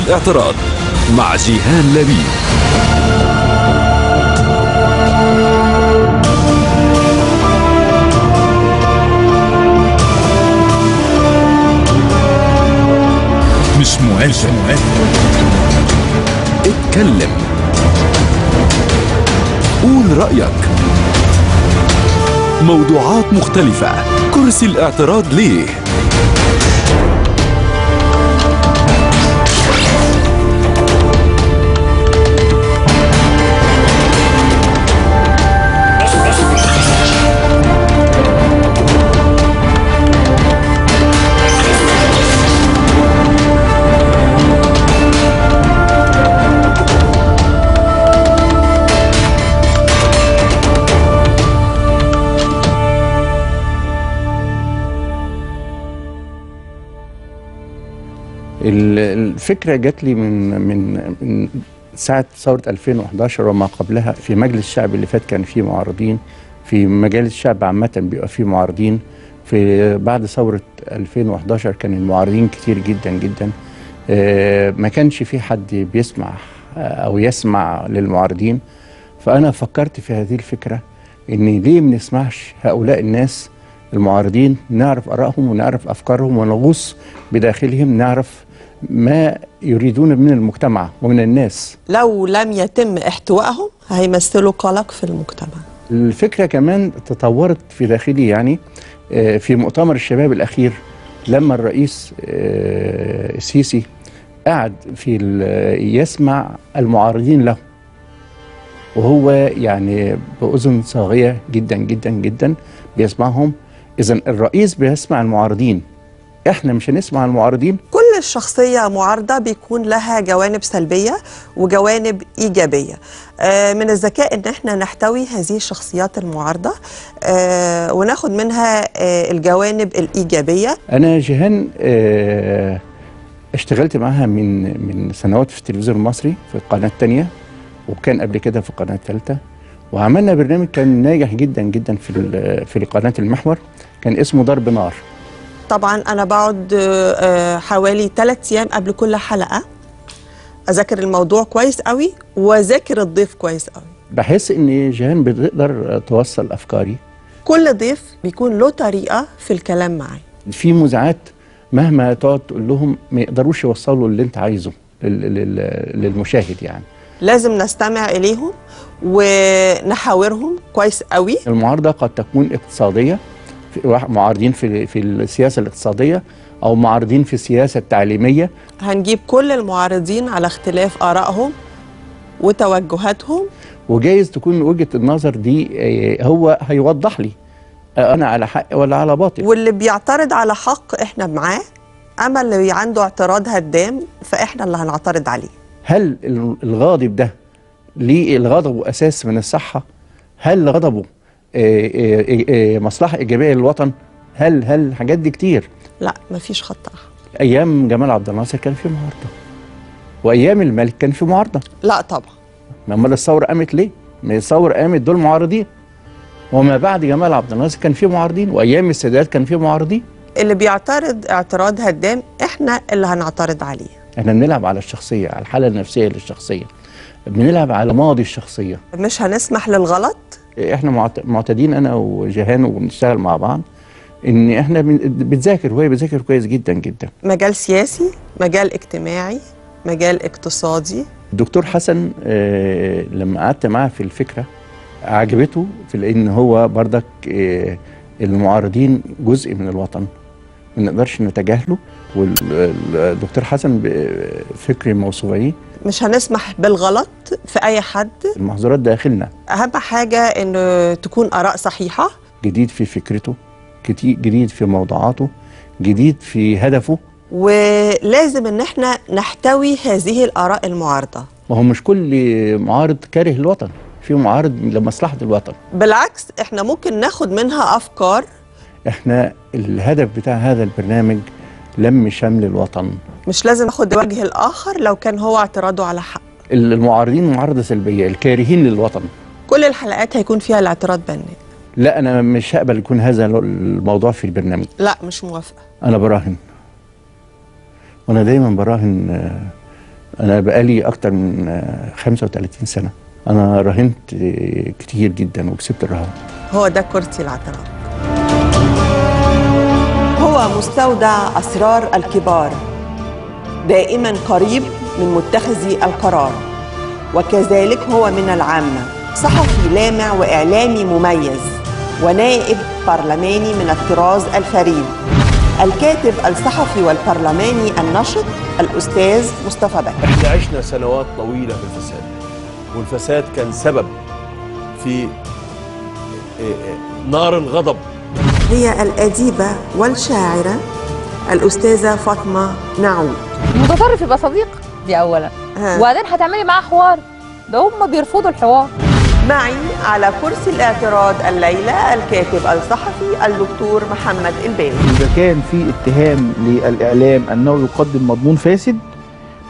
كرسي الاعتراض مع جيهان لبيب. مش مهاجم، اتكلم، قول رأيك، موضوعات مختلفة. كرسي الاعتراض ليه؟ الفكرة جات لي من ساعة ثورة 2011 وما قبلها. في مجلس الشعب اللي فات كان فيه معارضين، في مجالس الشعب عامة بيبقى فيه معارضين. بعد ثورة 2011 كان المعارضين كتير جدا جدا، ما كانش في حد بيسمع أو يسمع للمعارضين. فأنا فكرت في هذه الفكرة إن ليه ما نسمعش هؤلاء الناس المعارضين، نعرف آرائهم ونعرف أفكارهم ونغوص بداخلهم، نعرف ما يريدون من المجتمع ومن الناس. لو لم يتم احتوائهم هيمثلوا قلق في المجتمع. الفكرة كمان تطورت في داخلي، يعني في مؤتمر الشباب الأخير لما الرئيس السيسي قعد في يسمع المعارضين له، وهو يعني بأذن صاغية جدا جدا جدا بيسمعهم. إذن الرئيس بيسمع المعارضين، احنا مش هنسمع المعارضين. كل شخصية معارضة بيكون لها جوانب سلبية وجوانب إيجابية. من الذكاء ان احنا نحتوي هذه الشخصيات المعارضة وناخد منها الجوانب الإيجابية. انا جيهان اشتغلت معها من سنوات في التلفزيون المصري في القناة الثانية، وكان قبل كده في القناة الثالثة، وعملنا برنامج كان ناجح جدا جدا في قناة المحور، كان اسمه ضرب نار. طبعا انا بقعد حوالي 3 ايام قبل كل حلقه اذاكر الموضوع كويس قوي واذاكر الضيف كويس قوي. بحس ان جيهان بتقدر توصل افكاري. كل ضيف بيكون له طريقه في الكلام معي. في مذيعات مهما تقعد تقول لهم ما يقدروش يوصلوا اللي انت عايزه للمشاهد، يعني لازم نستمع اليهم ونحاورهم كويس قوي. المعارضه قد تكون اقتصاديه، معارضين في السياسة الاقتصادية، أو معارضين في السياسة التعليمية. هنجيب كل المعارضين على اختلاف آرائهم وتوجهاتهم، وجايز تكون وجهة النظر دي هو هيوضح لي أنا على حق ولا على باطل. واللي بيعترض على حق إحنا معاه، أما اللي عنده اعتراض هدام فإحنا اللي هنعترض عليه. هل الغاضب ده ليه الغضب أساس من الصحة؟ هل غضبه مصلحة إيجابية للوطن؟ هل الحاجات دي كتير؟ لا، مفيش خط أحمر. أيام جمال عبد الناصر كان في معارضة، وأيام الملك كان في معارضة. لا طبعا. أمال الثورة قامت ليه؟ ما الثورة قامت دول معارضين، وما بعد جمال عبد الناصر كان في معارضين، وأيام السادات كان في معارضين. اللي بيعترض اعتراض هدام إحنا اللي هنعترض عليه. إحنا بنلعب على الشخصية، على الحالة النفسية للشخصية، بنلعب على ماضي الشخصية. مش هنسمح للغلط. احنا معتادين انا وجيهان وبنشتغل مع بعض ان احنا بنذاكر، وهي بتذاكر كويس جدا جدا. مجال سياسي، مجال اجتماعي، مجال اقتصادي. الدكتور حسن لما قعدت معاه في الفكره عجبته، في لان هو بردك المعارضين جزء من الوطن ما نقدرش نتجاهله. والدكتور حسن فكري موسوعي، مش هنسمح بالغلط في أي حد. المحظورات داخلنا، أهم حاجة إن تكون آراء صحيحة. جديد في فكرته، جديد في موضوعاته، جديد في هدفه، ولازم إن احنا نحتوي هذه الآراء المعارضة. ما هو مش كل معارض كاره الوطن، في معارض لمصلحة الوطن. بالعكس، احنا ممكن ناخد منها أفكار. احنا الهدف بتاع هذا البرنامج لم شمل الوطن. مش لازم اخد وجه الاخر لو كان هو اعتراضه على حق. المعارضين معارضه سلبيه، الكارهين للوطن. كل الحلقات هيكون فيها الاعتراض بناء. لا، انا مش هقبل يكون هذا الموضوع في البرنامج. لا، مش موافقه. انا براهن، وانا دايما براهن أنا بقالي أكتر من 35 سنة، أنا راهنت كتير جدا وكسبت الرهان. هو ده كرسي الاعتراض، هو مستودع أسرار الكبار، دائما قريب من متخذي القرار، وكذلك هو من العامة، صحفي لامع وإعلامي مميز، ونائب برلماني من الطراز الفريد. الكاتب الصحفي والبرلماني النشط الأستاذ مصطفى بكري. احنا عشنا سنوات طويلة في الفساد، والفساد كان سبب في نار الغضب. هي الأديبة والشاعرة الأستاذة فاطمة ناعوت. المتطرف يبقى صديق دي أولا، وبعدين هتعملي معاه حوار، ده هم بيرفضوا الحوار. معي على كرسي الاعتراض الليلة الكاتب الصحفي الدكتور محمد إمباركي. إذا كان في اتهام للإعلام أنه يقدم مضمون فاسد،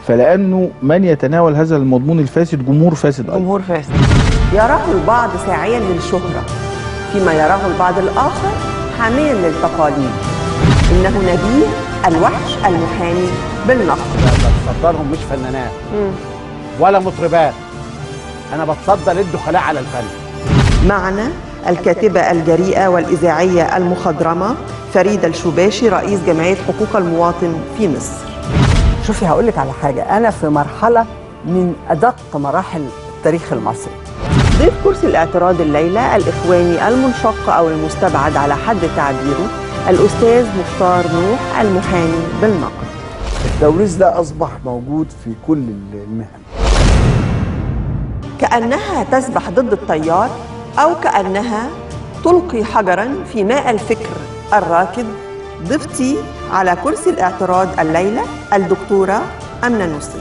فلأنه من يتناول هذا المضمون الفاسد جمهور فاسد أيضا. جمهور فاسد. يراه البعض ساعيا للشهرة، فيما يراه البعض الآخر حاميا للتقاليد. إنه نبيل الوحش المحامي بالنصر. بتصدرهم مش فنانات ولا مطربات، أنا بتصدى للدخلاء على الفن. معنا الكاتبة الجريئة والإذاعية المخضرمة فريدة الشباشي رئيس جمعية حقوق المواطن في مصر. شوفي هقولك على حاجة، أنا في مرحلة من أدق مراحل التاريخ المصري. ضيف كرسي الاعتراض الليلة الإخواني المنشق أو المستبعد على حد تعبيره الأستاذ مختار نوح المحامي بالنقد. التوريث ده أصبح موجود في كل المهن. كأنها تسبح ضد التيار، أو كأنها تلقي حجراً في ماء الفكر الراكد. ضفتي على كرسي الاعتراض الليلة الدكتورة أمنة نوسي.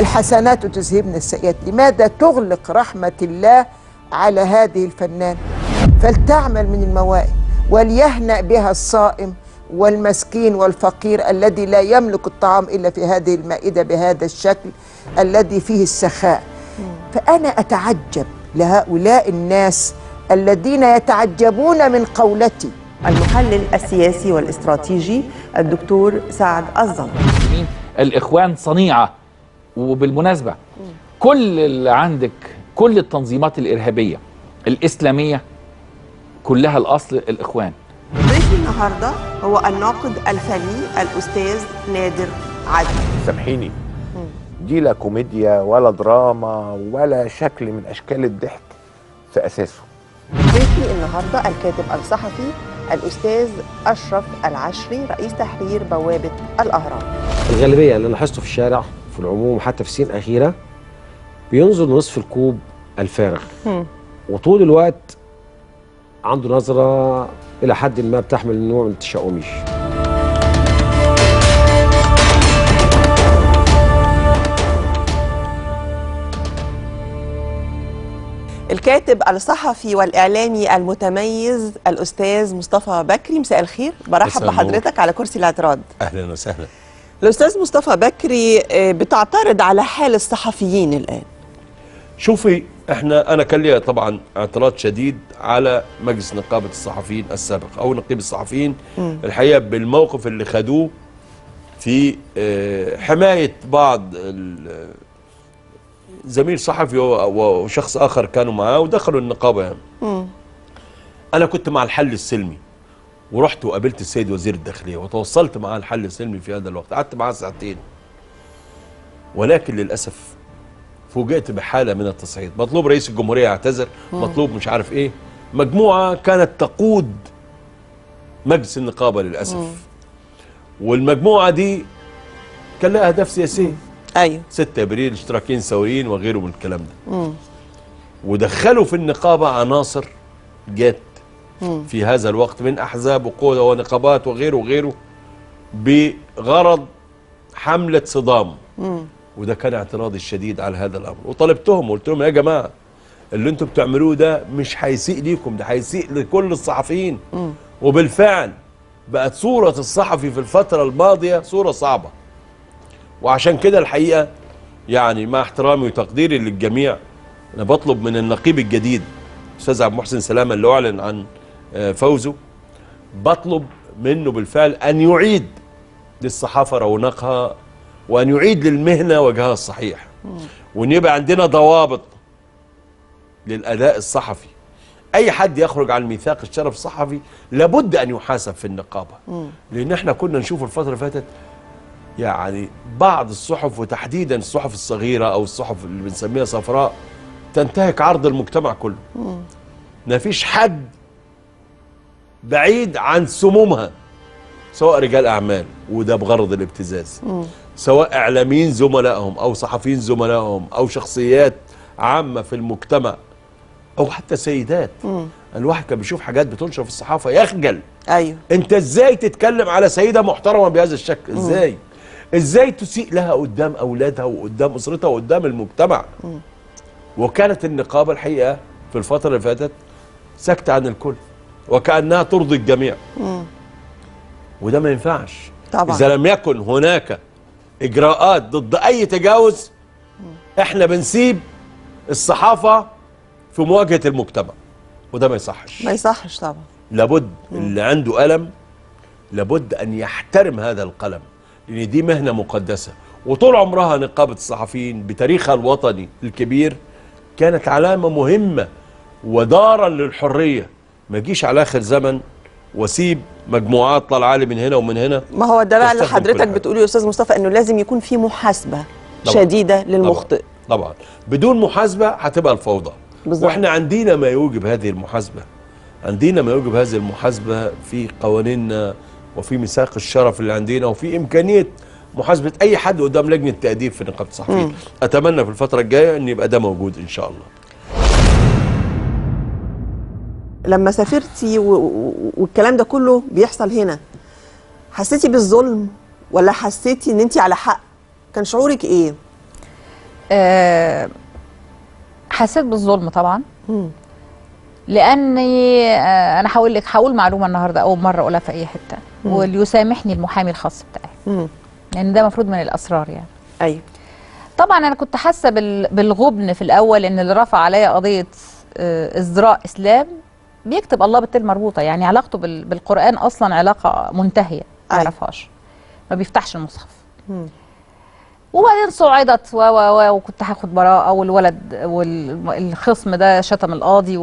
الحسنات تذهبن السيئات، لماذا تغلق رحمة الله على هذه الفنان؟ فلتعمل من الموائد، وليهنأ بها الصائم والمسكين والفقير الذي لا يملك الطعام إلا في هذه المائدة بهذا الشكل الذي فيه السخاء. فأنا أتعجب لهؤلاء الناس الذين يتعجبون من قولتي. المحلل السياسي والاستراتيجي الدكتور سعد الظن. الإخوان صنيعة، وبالمناسبة كل اللي عندك كل التنظيمات الإرهابية الإسلامية كلها الأصل الإخوان. ضيفي النهاردة هو الناقد الفني الأستاذ نادر عدي. سامحيني، دي لا كوميديا ولا دراما ولا شكل من أشكال الضحك في أساسه. ضيفي النهاردة الكاتب الصحفي الأستاذ أشرف العشري رئيس تحرير بوابة الأهرام. الغالبية اللي لاحظته في الشارع في العموم حتى في سنين أخيرة بينظر لنصف الكوب الفارغ، وطول الوقت عنده نظرة إلى حد ما بتحمل نوع من التشاؤميش. الكاتب الصحفي والإعلامي المتميز الأستاذ مصطفى بكري. مساء الخير، برحب بحضرتك على كرسي الاعتراض. أهلا وسهلا. الأستاذ مصطفى بكري، بتعترض على حال الصحفيين الآن. شوفي احنا أنا كان لي طبعا اعتراض شديد على مجلس نقابة الصحفيين السابق أو نقيب الصحفيين الحقيقة بالموقف اللي خدوه في حماية بعض زميل صحفي وشخص آخر كانوا معاه ودخلوا النقابة يعني. أنا كنت مع الحل السلمي، ورحت وقابلت السيد وزير الداخلية وتوصلت معاه الحل السلمي في هذا الوقت، قعدت معاه ساعتين، ولكن للأسف فوجئت بحالة من التصعيد. مطلوب رئيس الجمهورية يعتذر، مطلوب مش عارف إيه، مجموعة كانت تقود مجلس النقابة للأسف. والمجموعة دي كان لها أهداف سياسية. ايوه 6 ابريل اشتراكيين ثوريين وغيره من الكلام ده. ودخلوا في النقابه عناصر جت في هذا الوقت من احزاب وقوى ونقابات وغيره وغيره بغرض حمله صدام. وده كان اعتراضي الشديد على هذا الامر، وطلبتهم وقلت لهم يا جماعه اللي انتم بتعملوه ده مش هيسيء ليكم، ده هيسيء لكل الصحفيين. وبالفعل بقت صوره الصحفي في الفتره الماضيه صوره صعبه. وعشان كده الحقيقة يعني مع احترامي وتقديري للجميع أنا بطلب من النقيب الجديد أستاذ عبد المحسن سلامة اللي أعلن عن فوزه، بطلب منه بالفعل أن يعيد للصحافة رونقها وأن يعيد للمهنة وجهها الصحيح، وأن يبقى عندنا ضوابط للأداء الصحفي. أي حد يخرج عن ميثاق الشرف الصحفي لابد أن يحاسب في النقابة، لأن احنا كنا نشوف الفترة اللي فاتت يعني بعض الصحف وتحديدا الصحف الصغيرة أو الصحف اللي بنسميها صفراء تنتهك عرض المجتمع كله. مفيش حد بعيد عن سمومها، سواء رجال أعمال وده بغرض الابتزاز، سواء إعلاميين زملائهم أو صحفيين زملائهم أو شخصيات عامة في المجتمع أو حتى سيدات. الواحد كان بيشوف حاجات بتنشر في الصحافة يخجل. أيوه، أنت إزاي تتكلم على سيدة محترمة بهذا الشكل؟ إزاي؟ إزاي تسيء لها قدام أولادها وقدام أسرتها وقدام المجتمع؟ وكانت النقابة الحقيقة في الفترة اللي فاتت سكتة عن الكل وكأنها ترضي الجميع. وده ما ينفعش طبعا. إذا لم يكن هناك إجراءات ضد أي تجاوز، إحنا بنسيب الصحافة في مواجهة المجتمع، وده ما يصحش. ما يصحش طبعا. لابد اللي عنده ألم لابد أن يحترم هذا القلم، لأن دي مهنة مقدسة. وطول عمرها نقابة الصحفيين بتاريخها الوطني الكبير كانت علامة مهمة ودارا للحرية. ما تجيش على آخر زمن وسيب مجموعات طالعه لي من هنا ومن هنا. ما هو ده بقى اللي حضرتك بتقوله يا استاذ مصطفى، انه لازم يكون في محاسبه شديده للمخطئ. طبعا بدون محاسبه هتبقى الفوضى بالظبط. واحنا عندنا ما يوجب هذه المحاسبه، عندنا ما يوجب هذه المحاسبه في قوانيننا وفي ميثاق الشرف اللي عندنا وفي امكانيه محاسبه اي حد قدام لجنه تاديب في نقابه الصحفيين. اتمنى في الفتره الجايه ان يبقى ده موجود ان شاء الله. لما سافرتي والكلام ده كله بيحصل هنا، حسيتي بالظلم ولا حسيتي ان انت على حق؟ كان شعورك ايه؟ حسيت بالظلم طبعا. لاني انا هقول معلومه النهارده اول مره اقولها في اي حته، وليسامحني المحامي الخاص بتاعي، لان يعني ده مفروض من الاسرار يعني. ايوه طبعا. انا كنت حاسه بالغبن في الاول، ان اللي رفع عليا قضيه ازدراء اسلام بيكتب الله بالتل مربوطه، يعني علاقته بالقرآن أصلا علاقة منتهية، ما يعرفهاش، ما بيفتحش المصحف. وبعدين صعدت وكنت هاخد براءة، والولد والخصم ده شتم القاضي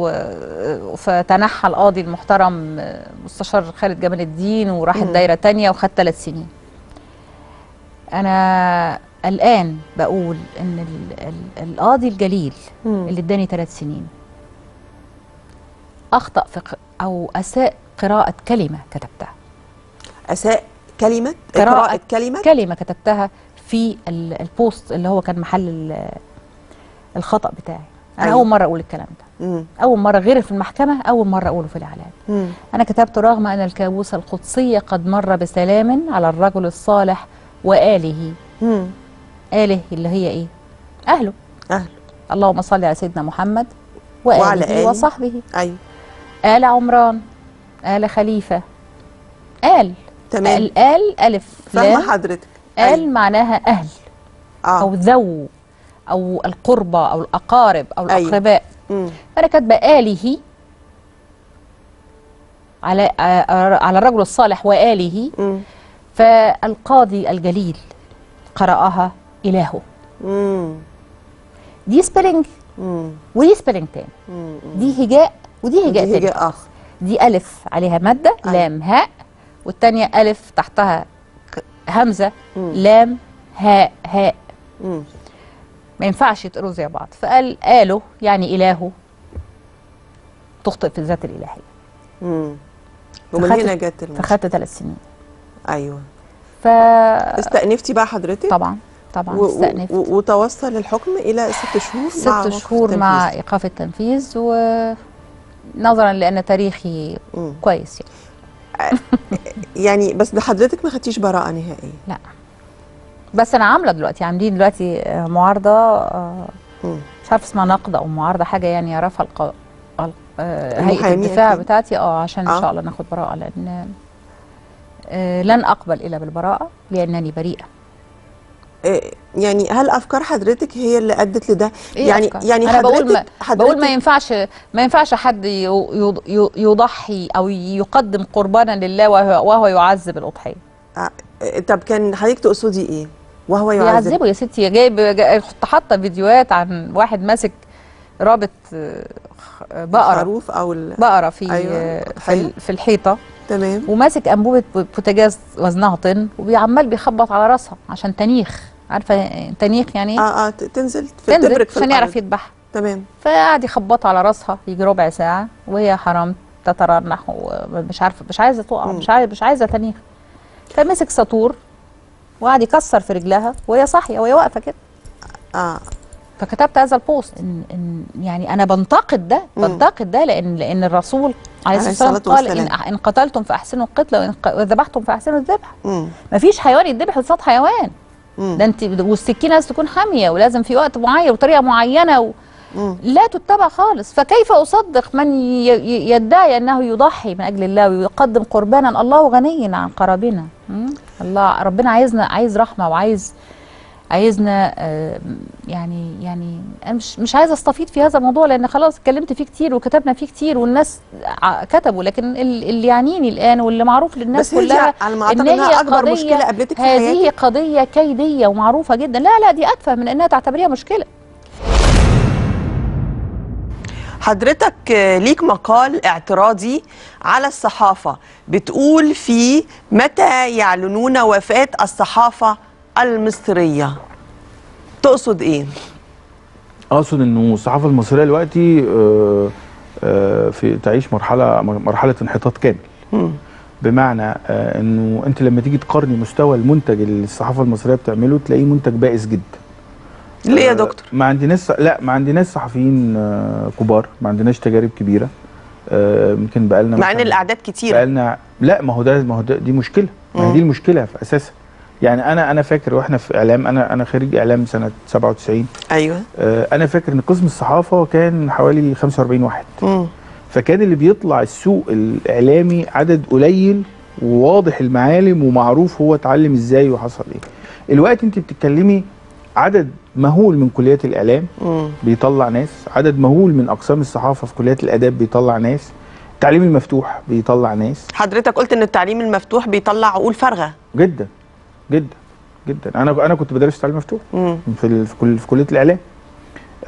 فتنحى القاضي المحترم مستشار خالد جمال الدين، وراحت دايرة تانية وخد 3 سنين. أنا الآن بقول إن القاضي الجليل اللي اداني 3 سنين أخطأ في أو أساء قراءة كلمة كتبتها. أساء كلمة؟ قراءة كلمة؟ كلمة كتبتها في البوست اللي هو كان محل الخطأ بتاعي. أنا أول مرة أقول الكلام ده. أول مرة، غير في المحكمة، أول مرة أقوله في الإعلام. أنا كتبت: رغم أن الكابوس القدسي قد مر بسلام على الرجل الصالح وآله. آله اللي هي إيه؟ أهله. أهله. اللهم صل على سيدنا محمد وآله وصحبه. أيوه. آل عمران، آل خليفة، آل. تمام. آل ألف. فاهمة حضرتك. آل معناها أهل أو ذو أو القربة أو الأقارب أو الأقرباء. فأنا كاتبة آله على الرجل الصالح وآله. فالقاضي الجليل قرأها إلهه. دي سبيلينج ودي سبيلينج تاني، دي هجاء ودي هجاء تاني. دي ألف عليها مادة، لام هاء، والتانية ألف تحتها همزة، لام هاء هاء. ما ينفعش يتقروا زي بعض. فقال آله يعني إلهه، تخطئ في الذات الإلهية. ومن هنا جت المشكلة. فخدت 3 سنين. أيوه. استأنفتي بقى حضرتك؟ طبعا طبعا استأنفت. وتوصل الحكم إلى 6 شهور. 6 شهور مع إيقاف التنفيذ، ونظرا لأن تاريخي كويس يعني. يعني بس لحضرتك ما خدتيش براءة نهائية؟ لا، بس أنا عاملة دلوقتي، عاملين دلوقتي معارضة، مش عارفة اسمها نقد أو معارضة حاجة يعني، يعرفها هيئة الدفاع بتاعتي عشان إن شاء الله ناخد براءة، لأن لن أقبل إلا بالبراءة لأنني بريئة. يعني هل افكار حضرتك هي اللي ادت لده؟ إيه يعني أفكار؟ يعني أنا بقول ما ينفعش حد يضحي او يقدم قربانا لله وهو يعذب الاضحيه. طب كان حضرتك تقصدي ايه؟ وهو يعذبه. يا ستي جايب حاطه فيديوهات عن واحد ماسك رابط بقره او بقره في أيوة. في الحيطه تمام، وماسك انبوبه بوتاجاز وزنها طن وبيعمال بيخبط على راسها عشان تنيخ، عارفه تنيخ يعني اه تنزل تبرك عشان يعرف يذبحها تمام. فقعد يخبط على راسها يجي ربع ساعه وهي حرام تترنح ومش عارفه مش عايزه تقع مش عايزه تنيخ، فمسك ساطور وقعد يكسر في رجلها وهي صاحيه وهي واقفه كده اه. فكتبت هذا البوست إن يعني انا بنتقد ده بنتقد ده لان الرسول عليه الصلاه والسلام قال إن قتلتم فاحسنوا القتله وان ذبحتم فاحسنوا الذبح. مفيش حيوان يتذبح قصاد حيوان ده انت، والسكينه لازم تكون حاميه ولازم في وقت معين وطريقه معينه لا تتبع خالص. فكيف اصدق من يدعي انه يضحي من اجل الله ويقدم قربانا، الله غني عن قرابنا. الله ربنا عايز رحمه وعايز عايزنا يعني انا مش عايزه استفيض في هذا الموضوع لان خلاص اتكلمت فيه كتير وكتبنا فيه كتير والناس كتبوا، لكن اللي يعنيني الان واللي معروف للناس بس كلها ان هي اكبر مشكله قابلتك في حياتك، هذه قضيه كيديه ومعروفه جدا. لا دي اتفه من انها تعتبريها مشكله. حضرتك ليك مقال اعتراضي على الصحافه بتقول فيه متى يعلنون وفاة الصحافه المصرية، تقصد ايه؟ اقصد انه الصحافة المصرية دلوقتي في تعيش مرحلة انحطاط كامل. بمعنى انه انت لما تيجي تقارني مستوى المنتج اللي الصحافة المصرية بتعمله تلاقيه منتج بائس جدا. ليه يا دكتور؟ ما عندناش صحفيين كبار، ما عندناش تجارب كبيرة. يمكن بقالنا مع ان الاعداد كتيرة بقالنا لا ما هو ده دي مشكلة، ما هي دي المشكلة في اساسها. يعني انا فاكر واحنا في اعلام، انا خريج اعلام سنه 97 ايوه، انا فاكر ان قسم الصحافه كان حوالي 45 واحد، فكان اللي بيطلع السوق الاعلامي عدد قليل وواضح المعالم ومعروف هو اتعلم ازاي وحصل ايه. الوقت انت بتتكلمي عدد مهول من كليات الاعلام بيطلع ناس، عدد مهول من اقسام الصحافه في كليات الاداب بيطلع ناس، التعليم المفتوح بيطلع ناس. حضرتك قلت ان التعليم المفتوح بيطلع عقول فارغه جدا جدا جدا. انا كنت بدرس تعليم مفتوح في كليه الاعلام،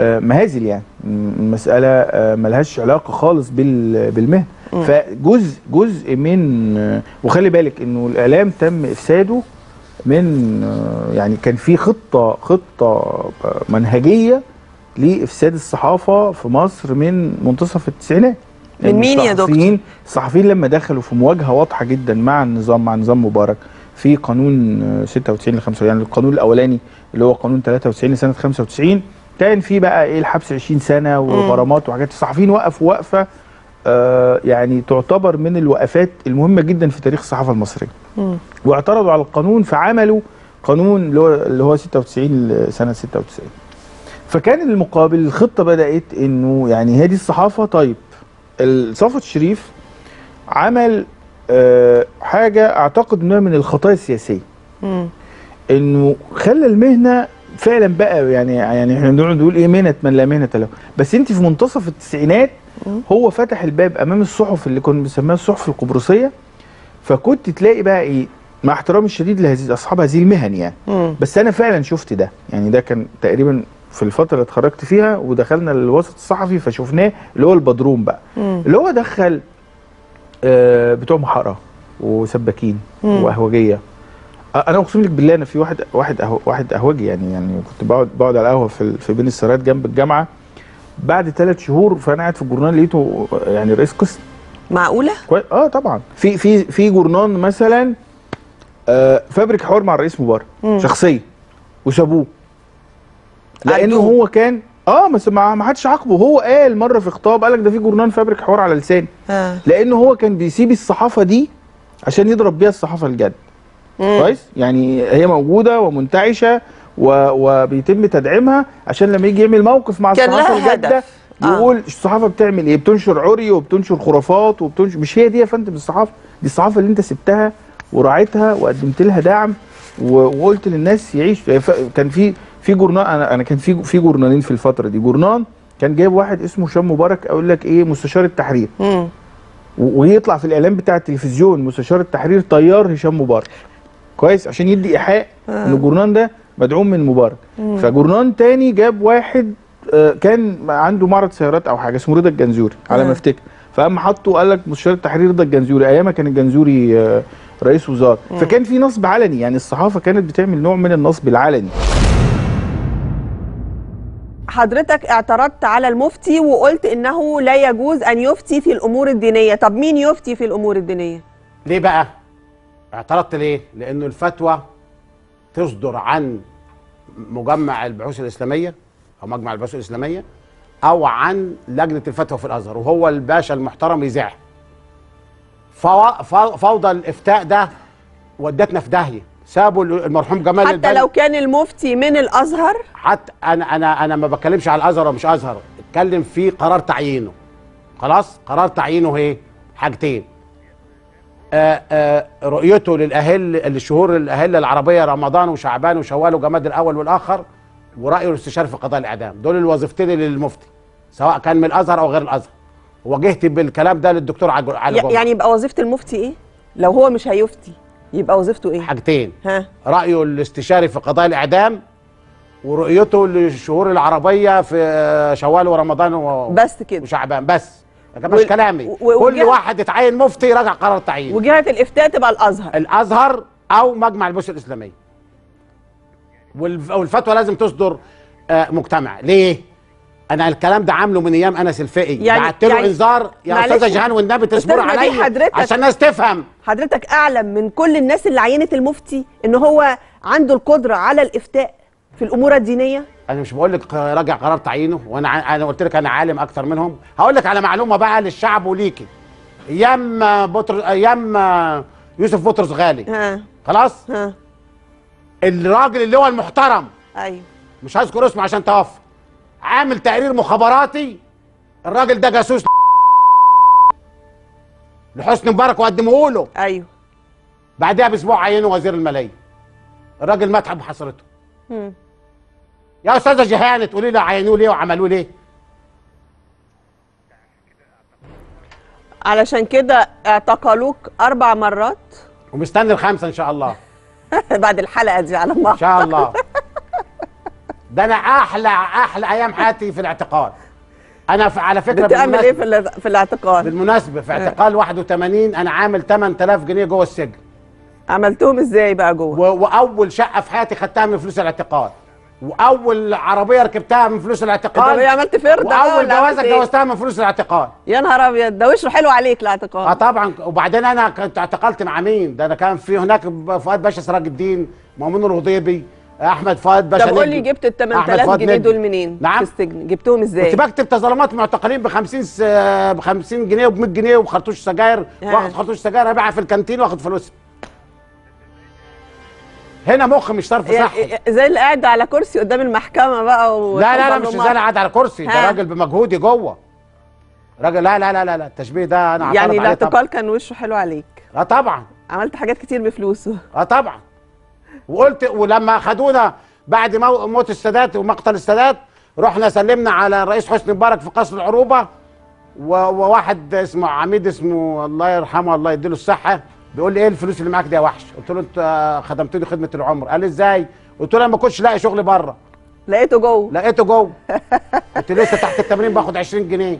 مهازل يعني، المساله ملهاش علاقه خالص بالمهنه. فجزء من، وخلي بالك انه الاعلام تم افساده من يعني كان في خطه منهجيه لافساد الصحافه في مصر من منتصف التسعينات. من مين يا دكتور؟ الصحفيين لما دخلوا في مواجهه واضحه جدا مع النظام، مع نظام مبارك في قانون 96 ل 95، يعني القانون الاولاني اللي هو قانون 93 لسنه 95 كان في بقى ايه الحبس 20 سنه وغرامات وحاجات. الصحفيين وقفوا وقفه يعني تعتبر من الوقفات المهمه جدا في تاريخ الصحافه المصريه، واعترضوا على القانون فعملوا قانون اللي هو 96 لسنه 96. فكان المقابل الخطه بدات انه يعني هذه الصحافه. طيب صفوت شريف عمل حاجه اعتقد انها من الخطايا السياسيه، انه خلى المهنه فعلا بقى يعني احنا بنقول ايه مهنه من لا مهنه له. بس انت في منتصف التسعينات هو فتح الباب امام الصحف اللي كنا بنسميها الصحف القبرصيه، فكنت تلاقي بقى ايه، مع احترامي الشديد لاصحاب هذه المهن يعني، بس انا فعلا شفت ده. يعني ده كان تقريبا في الفتره اللي اتخرجت فيها ودخلنا للوسط الصحفي، فشفناه اللي هو البدروم بقى، اللي هو دخل بتوع محاره وسباكين واهواجيه. انا اقسم لك بالله، انا في واحد اهواجي يعني كنت بقعد على القهوه في بين السرايات جنب الجامعه. بعد 3 شهور فانا قاعد في الجورنال لقيته يعني رئيس قسم. معقوله؟ طبعا في جورنال مثلا فابرك حوار مع الرئيس مبارك شخصيه وسابوه لانه هو كان بس ما حدش عاقبه. هو قال مره في خطاب قال لك ده في جورنال فابرك حوار على لساني، لانه هو كان بيسيب الصحافه دي عشان يضرب بيها الصحافه الجد. كويس يعني هي موجوده ومنتعشه وبيتم تدعيمها عشان لما يجي يعمل موقف مع الصحافه الجد يقول الصحافه بتعمل ايه، بتنشر عري وبتنشر خرافات وبتنشر. مش هي دي يا فندم الصحافه، دي الصحافه اللي انت سبتها وراعيتها وقدمت لها دعم وقلت للناس يعيش. كان في جورنال، انا كان في جورنالين في الفتره دي. جورنال كان جايب واحد اسمه هشام مبارك، اقول لك ايه، مستشار التحرير، ويطلع في الاعلام بتاع التلفزيون مستشار التحرير طيار هشام مبارك. كويس، عشان يدي ايحاء ان الجورنال ده مدعوم من مبارك. فجورنان تاني جاب واحد كان عنده معرض سيارات او حاجه اسمه رضا الجنزوري على ما افتكر، فقام حطه قال لك مستشار التحرير رضا الجنزوري، ايامها كان الجنزوري رئيس وزاره، فكان في نصب علني، يعني الصحافه كانت بتعمل نوع من النصب العلني. حضرتك اعترضت على المفتي وقلت انه لا يجوز ان يفتي في الامور الدينيه، طب مين يفتي في الامور الدينيه؟ ليه بقى؟ اعترضت ليه؟ لانه الفتوى تصدر عن مجمع البحوث الاسلاميه او مجمع البحوث الاسلاميه او عن لجنه الفتوى في الازهر، وهو الباشا المحترم يذاع. فوضى الافتاء ده ودتنا في داهيه. سابوا المرحوم جمال حتى البلد. لو كان المفتي من الازهر، حتى انا ما بتكلمش على الازهر ومش ازهر، اتكلم في قرار تعيينه. خلاص قرار تعيينه ايه؟ حاجتين، رؤيته للاهل للشهور الاهله العربيه رمضان وشعبان وشوال وجماد الاول والاخر، ورايه الاستشاري في قضاء الاعدام. دول الوظيفتين للمفتي سواء كان من الازهر او غير الازهر. وجهت بالكلام ده للدكتور علي جمعة. يعني يبقى وظيفه المفتي ايه لو هو مش هيفتي؟ يبقى وظيفته ايه؟ حاجتين، رأيه الاستشاري في قضاء الإعدام ورؤيته للشهور العربية في شوال ورمضان بس كده وشعبان بس. ده مش كلامي. كل واحد اتعين مفتي راجع قرار تعيين. وجهة الإفتاء تبقى الأزهر. الأزهر أو مجمع البحوث الإسلامية. والفتوى لازم تصدر مجتمع. ليه؟ أنا الكلام ده عامله من أيام أنس الفقي، بعت له إنذار يا أستاذة جيهان والنبي تصبروا عليا عشان الناس تفهم. حضرتك أعلم من كل الناس اللي عينت المفتي إن هو عنده القدرة على الإفتاء في الأمور الدينية؟ أنا مش بقول لك راجع قرار تعيينه، وأنا قلت لك أنا عالم أكتر منهم. هقول لك على معلومة بقى للشعب وليكي. أيام يوسف بطرس غالي. خلاص؟ الراجل اللي هو المحترم، أيوه مش هذكر اسمه عشان توفى، عامل تقرير مخابراتي. الراجل ده جاسوس لحسني مبارك وقدمه له. ايوه. بعدها باسبوع عينه وزير الماليه. الراجل مات بحسرته. يا استاذه جيهان تقولي لي عينوه ليه وعملوه ليه؟ علشان كده اعتقلوك 4 مرات ومستني ال5 ان شاء الله. بعد الحلقه دي على الله ان شاء الله. ده انا احلى ايام حياتي في الاعتقال. انا على فكره بتعمل ايه في الاعتقال؟ بالمناسبه في اعتقال 81 انا عامل 8000 جنيه جوه السجن. عملتهم ازاي بقى جوه؟ واول شقه في حياتي خدتها من فلوس الاعتقال، واول عربيه ركبتها من فلوس الاعتقال. طب عملت فرده؟ واول جوازه اتجوزتها من فلوس الاعتقال. يا نهار ابيض، ده وشه حلو عليك الاعتقال. طبعا. وبعدين انا كنت اعتقلت مع مين؟ ده انا كان في هناك فؤاد باشا سراج الدين، مؤمن الهضيبي، احمد فؤاد باشا. طب قول لي، جبت ال 8000 جنيه دول منين؟ نعم؟ في السجن جبتهم ازاي؟ كنت بكتب تظلمات معتقلين ب 50 جنيه وب 100 جنيه وبخرطوش سجاير، واخد خرطوش سجاير ابيعها في الكانتين واخد فلوسها. هنا مخ مش طرف صحي. زي اللي قاعد على كرسي قدام المحكمه بقى. لا مش زي اللي قاعد على كرسي، ده راجل بمجهودي جوه. راجل لا التشبيه ده انا اعترض عليه. يعني الاعتقال كان وشه حلو عليك؟ طبعا. عملت حاجات كتير بفلوسه. طبعا. وقلت ولما خدونا بعد موت السادات ومقتل السادات، رحنا سلمنا على الرئيس حسني مبارك في قصر العروبه، وواحد اسمه عميد اسمه الله يرحمه الله يديله الصحه بيقول لي ايه الفلوس اللي معاك دي يا وحش؟ قلت له انت خدمتني خدمه العمر. قال لي ازاي؟ قلت له انا ما كنتش لاقي شغل بره، لقيته جوه. قلت له لسه تحت التمرين باخد 20 جنيه.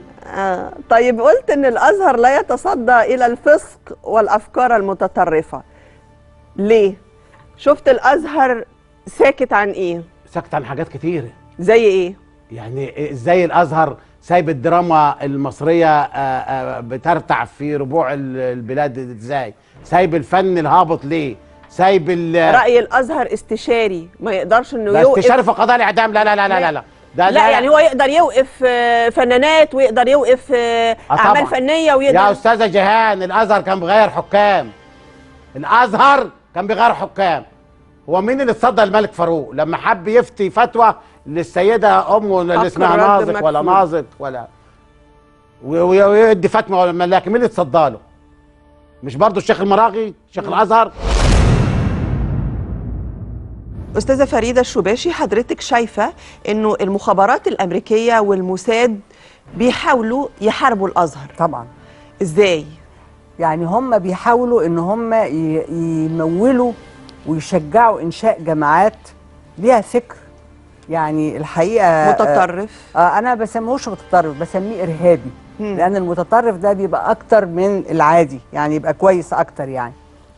طيب قلت ان الازهر لا يتصدى الى الفسق والافكار المتطرفه. ليه؟ شفت الازهر ساكت عن ايه؟ ساكت عن حاجات كتيره. زي ايه؟ يعني ازاي الازهر سايب الدراما المصريه بترتع في ربوع البلاد ازاي؟ سايب الفن الهابط ليه؟ سايب راي الازهر استشاري، ما يقدرش انه يوقف. استشاري في قضاء الاعدام؟ لا لا يعني هو يقدر يوقف فنانات ويقدر يوقف اعمال فنيه ويقدر. يا استاذه جيهان الازهر كان بيغير حكام. الازهر كان بيغير حكام. هو مين اللي اتصدى الملك فاروق لما حب يفتي فتوى للسيده امه اللي اسمها نازك ولا نازك ولا ويدي فاطمه ولا ملاك؟ مين اللي اتصدى له؟ مش برضه الشيخ المراغي شيخ الازهر؟ استاذه فريده الشباشي، حضرتك شايفه انه المخابرات الامريكيه والموساد بيحاولوا يحاربوا الازهر؟ طبعا. ازاي؟ يعني هم بيحاولوا ان هم يمولوا ويشجعوا انشاء جماعات ليها فكر يعني الحقيقه متطرف. انا بسميهوش متطرف، بسميه ارهابي، لان المتطرف ده بيبقى اكتر من العادي، يعني يبقى كويس اكتر يعني.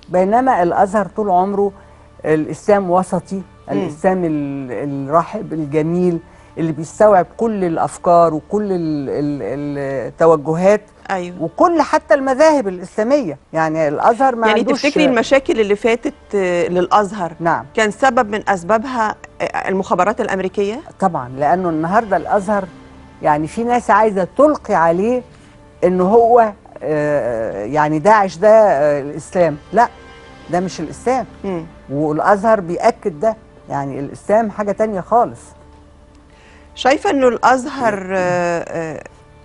بينما الازهر طول عمره الاسلام وسطي، الاسلام الرحب الجميل اللي بيستوعب كل الافكار وكل التوجهات. أيوة. وكل حتى المذاهب الاسلاميه، يعني الازهر ما يعني عندوش. تفتكري المشاكل اللي فاتت للازهر نعم كان سبب من اسبابها المخابرات الامريكيه؟ طبعا، لانه النهارده الازهر يعني في ناس عايزه تلقي عليه ان هو يعني داعش ده الاسلام، لا ده مش الاسلام. والازهر بيأكد ده، يعني الاسلام حاجه تانية خالص. شايفه انه الازهر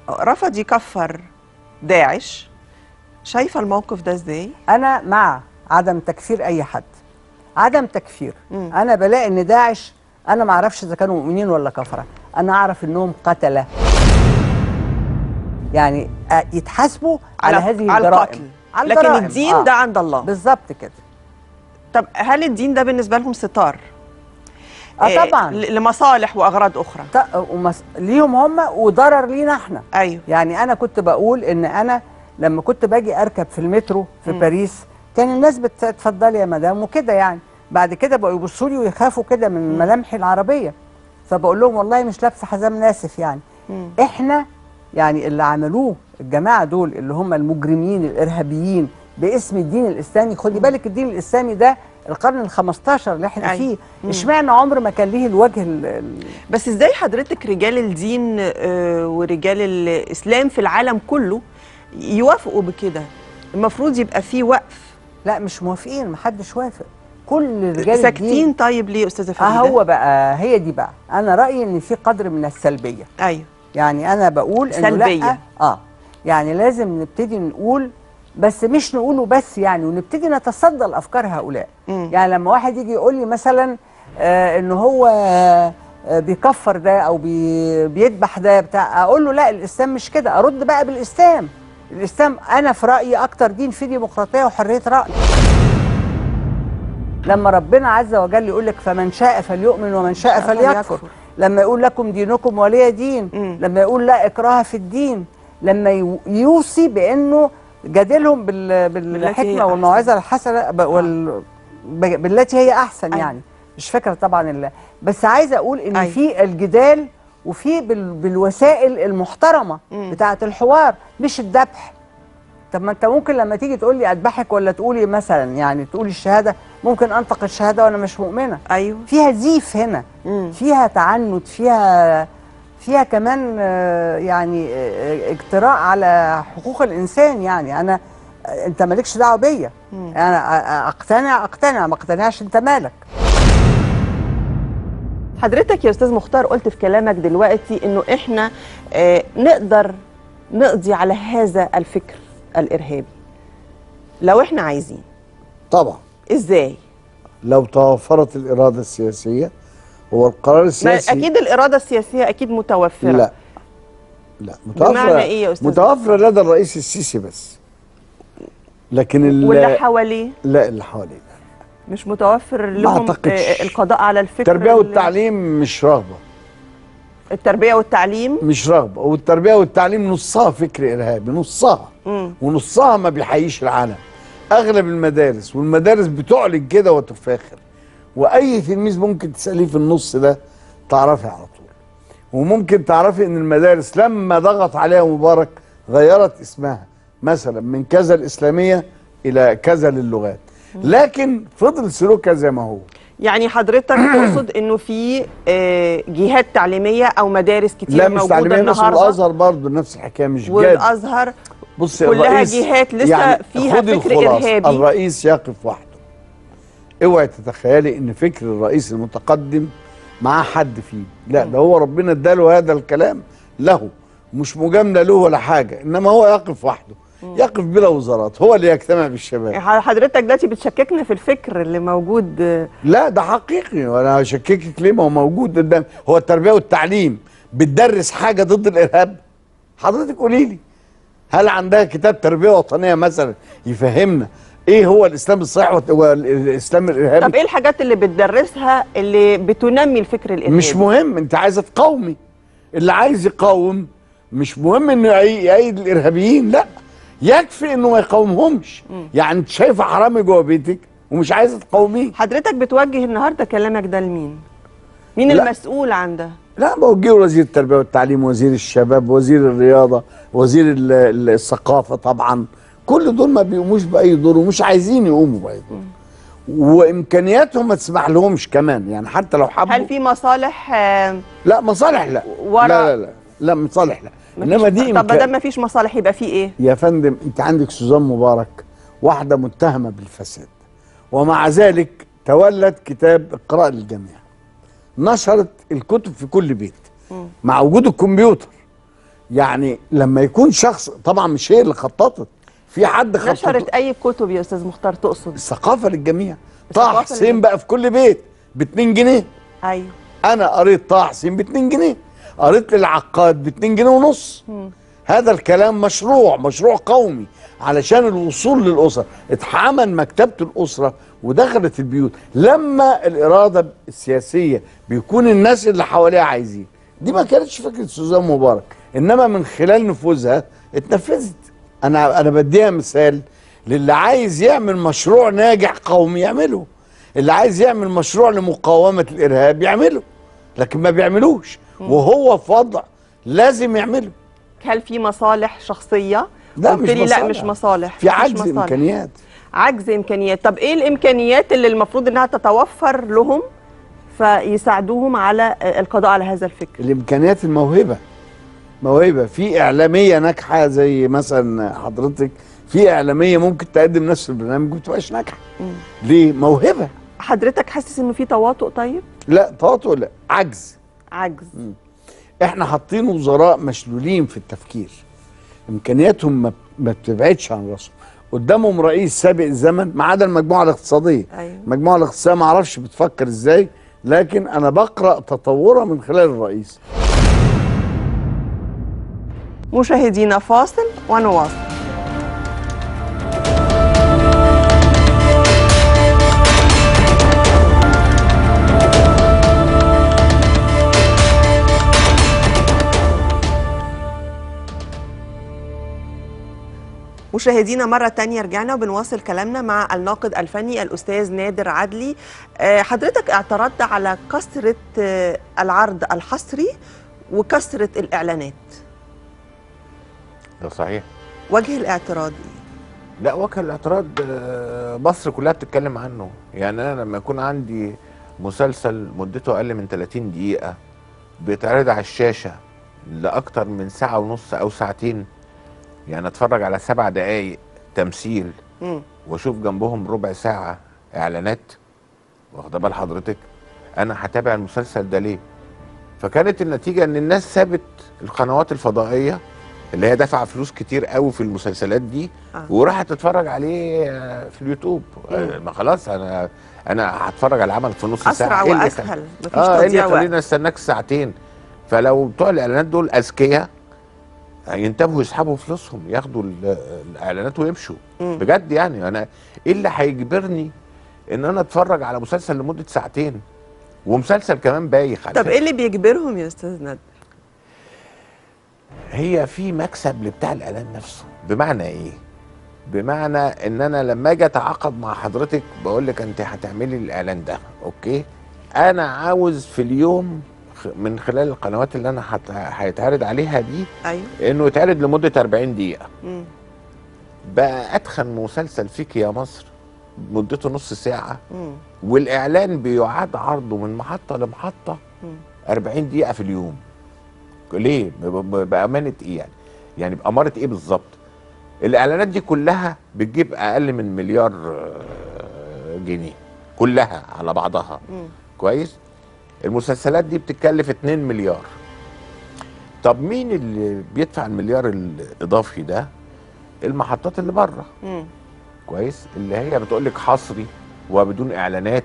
رفض يكفر داعش، شايفه الموقف ده ازاي؟ انا مع عدم تكفير اي حد، عدم تكفير. انا بلاقي ان داعش انا ما اعرفش اذا كانوا مؤمنين ولا كفره، انا اعرف انهم قتله، يعني يتحاسبوا على هذه الجرائم، على القتل، لكن الدين ده عند الله. بالظبط كده. طب هل الدين ده بالنسبه لهم ستار؟ طبعا، لمصالح واغراض اخرى ليهم هم وضرر لينا احنا. ايوه، يعني انا كنت بقول ان انا لما كنت باجي اركب في المترو في باريس كان الناس بتتفضل يا مدام وكده، يعني بعد كده بقوا يبصوا لي ويخافوا كده من ملامحي العربيه، فبقول لهم والله مش لابسه حزام ناسف يعني. احنا يعني اللي عملوه الجماعه دول اللي هم المجرمين الارهابيين باسم الدين الاسلامي، خدي بالك الدين الاسلامي ده القرن ال15 اللي احنا فيه، اشمعنى عمر ما كان ليه الوجه بس ازاي حضرتك رجال الدين ورجال الاسلام في العالم كله يوافقوا بكده؟ المفروض يبقى فيه وقف. لا مش موافقين، محدش وافق، كل رجال ساكتين. طيب ليه استاذه فريده؟ هو بقى هي دي بقى، انا رايي ان في قدر من السلبيه. ايوه، يعني انا بقول سلبية. انه لا يعني لازم نبتدي نقول، بس مش نقوله بس يعني، ونبتدي نتصدى لافكار هؤلاء. يعني لما واحد يجي يقول لي مثلا ان هو بيكفر ده او بيذبح ده بتاع، اقول له لا الاسلام مش كده، ارد بقى بالاسلام. الاسلام انا في رايي اكتر دين فيه ديمقراطيه وحريه راي، لما ربنا عز وجل يقول لك فمن شاء فليؤمن ومن شاء فليكفر، لما يقول لكم دينكم ولي دين، لما يقول لا اكراه في الدين، لما يوصي بانه جادلهم بالحكمه والموعظه الحسنه بالتي هي احسن. يعني مش فاكره طبعا بس عايزه اقول ان في الجدال وفي بالوسائل المحترمه بتاعه الحوار، مش الذبح. طب ما انت ممكن لما تيجي تقول لي اذبحك ولا تقولي مثلا يعني تقولي الشهاده، ممكن انطق الشهاده وانا مش مؤمنه. ايوه، فيها زيف هنا، فيها تعنت، فيها كمان يعني اجتراء على حقوق الانسان. يعني انا انت مالكش دعوه بيا، انا اقتنع ما اقتنعش انت مالك. حضرتك يا استاذ مختار قلت في كلامك دلوقتي انه احنا نقدر نقضي على هذا الفكر الارهابي لو احنا عايزين. طبعا. ازاي؟ لو توفرت الاراده السياسيه. هو القرار السياسي اكيد الاراده السياسيه اكيد متوفره. لا متوفره. بمعنى ايه يا استاذ؟ متوفره لدى الرئيس السيسي بس، لكن واللي حواليه لا، اللي حواليه مش متوفر لهم القضاء على الفكر. التربيه والتعليم مش رغبه. التربيه والتعليم مش رغبه، والتربيه والتعليم نصها فكر ارهابي، نصها ونصها ما بيحييش العالم. اغلب المدارس والمدارس بتعلن كده وتفاخر، واي تلميذ ممكن تساليه في النص ده تعرفي على طول. وممكن تعرفي ان المدارس لما ضغط عليها مبارك غيرت اسمها مثلا من كذا الاسلاميه الى كذا للغات، لكن فضل سلوكها زي ما هو. يعني حضرتك تقصد انه في جهات تعليميه او مدارس كتير موجوده النهارده؟ لا مش تعليميه، والازهر برضه نفس الحكايه، مش جاد والازهر كلها جهات لسه يعني فيها فكر ارهابي. الرئيس يقف وحده، اوعي تتخيلي ان فكر الرئيس المتقدم معاه حد فيه، لا ده هو ربنا اداله هذا الكلام له، مش مجامله له ولا حاجه، انما هو يقف وحده، يقف بلا وزارات، هو اللي يجتمع بالشباب. حضرتك دلوقتي بتشككنا في الفكر اللي موجود. لا ده حقيقي، وانا هشككك ليه؟ ما هو موجود قدامي. هو التربيه والتعليم بتدرس حاجه ضد الارهاب؟ حضرتك قولي لي هل عندها كتاب تربيه وطنيه مثلا يفهمنا ايه هو الاسلام الصحيح والاسلام الارهابي. طب ايه الحاجات اللي بتدرسها اللي بتنمي الفكر الارهابي؟ مش مهم، انت عايزه تقاومي. اللي عايز يقاوم مش مهم انه يأيد الارهابيين، لا، يكفي انه ما يقاومهمش. يعني انت شايفه حرامي جوه بيتك ومش عايزه تقاوميه. حضرتك بتوجه النهارده كلامك ده لمين؟ مين المسؤول عن ده؟ لا، بوجهه وزير التربيه والتعليم، وزير الشباب، وزير الرياضه، وزير الثقافه طبعا. كل دول ما بيقوموش باي دور ومش عايزين يقوموا باي دور. وامكانياتهم ما تسمح لهمش كمان، يعني حتى لو حبوا. هل في مصالح؟ لا مصالح، لا ورا. لا لا لا لا مصالح لا، انما دي طب ما دام ما فيش مصالح يبقى في ايه؟ يا فندم انت عندك سوزان مبارك واحده متهمه بالفساد، ومع ذلك تولت كتاب اقراء للجميع. نشرت الكتب في كل بيت مع وجود الكمبيوتر. يعني لما يكون شخص، طبعا مش هي اللي خططت، في حد خطط. نشرت اي كتب يا استاذ مختار تقصد؟ الثقافه للجميع. طه حسين بقى في كل بيت ب2 جنيه. ايوه، انا قريت طه حسين ب2 جنيه، قريت للعقاد ب2 جنيه ونص. هذا الكلام مشروع قومي علشان الوصول للأسر. اتعمل مكتبة الأسرة ودخلت البيوت. لما الإرادة السياسية بيكون الناس اللي حواليها عايزين، دي ما كانتش فكرة سوزان مبارك، إنما من خلال نفوذها اتنفذت. أنا بديها مثال للي عايز يعمل مشروع ناجح قومي يعمله، اللي عايز يعمل مشروع لمقاومة الإرهاب يعمله، لكن ما بيعملوش وهو في وضع لازم يعمله. هل في مصالح شخصية؟ لا، مش مصالح. لا مش مصالح، في عجز مصالح. إمكانيات، عجز إمكانيات. طب إيه الإمكانيات اللي المفروض إنها تتوفر لهم فيساعدوهم على القضاء على هذا الفكر؟ الإمكانيات، الموهبة. في إعلامية ناجحة زي مثلا حضرتك، في إعلامية ممكن تقدم نفس البرنامج وما تبقاش ناجحة. ليه؟ موهبة. حضرتك حاسس إنه في تواطؤ؟ طيب لا تواطؤ، لا، عجز. احنا حاطين وزراء مشلولين في التفكير، امكانياتهم ما بتبعدش عن راسهم. قدامهم رئيس سابق الزمن، ما عدا المجموعه الاقتصاديه. أيوة. المجموعه الاقتصاديه ما اعرفش بتفكر ازاي، لكن انا بقرا تطورها من خلال الرئيس. مشاهدينا، فاصل ونواصل. مشاهدينا، مرة تانية رجعنا وبنواصل كلامنا مع الناقد الفني الأستاذ نادر عدلي. حضرتك اعترضت على كثرة العرض الحصري وكثرة الإعلانات. ده صحيح. وجه الاعتراض إيه؟ لا، وجه الاعتراض مصر كلها بتتكلم عنه. يعني أنا لما يكون عندي مسلسل مدته أقل من 30 دقيقة بيتعرض على الشاشة لأكتر من ساعة ونص أو ساعتين، يعني اتفرج على 7 دقايق تمثيل واشوف جنبهم ربع ساعه اعلانات، واخده بال حضرتك؟ انا هتابع المسلسل ده ليه؟ فكانت النتيجه ان الناس سابت القنوات الفضائيه اللي هي دافعه فلوس كتير قوي في المسلسلات دي وراحت تتفرج عليه في اليوتيوب. ما خلاص، انا هتفرج على العمل في نص ساعه، اسرع واسهل، مفيش تضييع وقت. خلينا استناك ساعتين. فلو بتوع الاعلانات دول اذكياء ينتبهوا يسحبوا فلوسهم، ياخدوا الاعلانات ويمشوا. بجد يعني انا ايه اللي هيجبرني ان انا اتفرج على مسلسل لمده ساعتين، ومسلسل كمان بايخ؟ طب ايه اللي بيجبرهم يا استاذ ندى؟ هي في مكسب لبتاع الاعلان نفسه. بمعنى ايه؟ بمعنى ان انا لما اجي اتعاقد مع حضرتك بقول لك انت هتعملي الاعلان ده، اوكي؟ انا عاوز في اليوم من خلال القنوات اللي انا هيتعرض عليها دي، أيوة، انه يتعرض لمده 40 دقيقه. بقى اتخن مسلسل فيك يا مصر مدته نص ساعه، والاعلان بيعاد عرضه من محطه لمحطه 40 دقيقه في اليوم. ليه؟ بامانه ايه يعني؟ يعني باماره ايه بالظبط؟ الاعلانات دي كلها بتجيب اقل من 1 مليار جنيه كلها على بعضها. كويس؟ المسلسلات دي بتتكلف 2 مليار. طب مين اللي بيدفع المليار الاضافي ده؟ المحطات اللي بره. كويس؟ اللي هي بتقول لك حصري وبدون اعلانات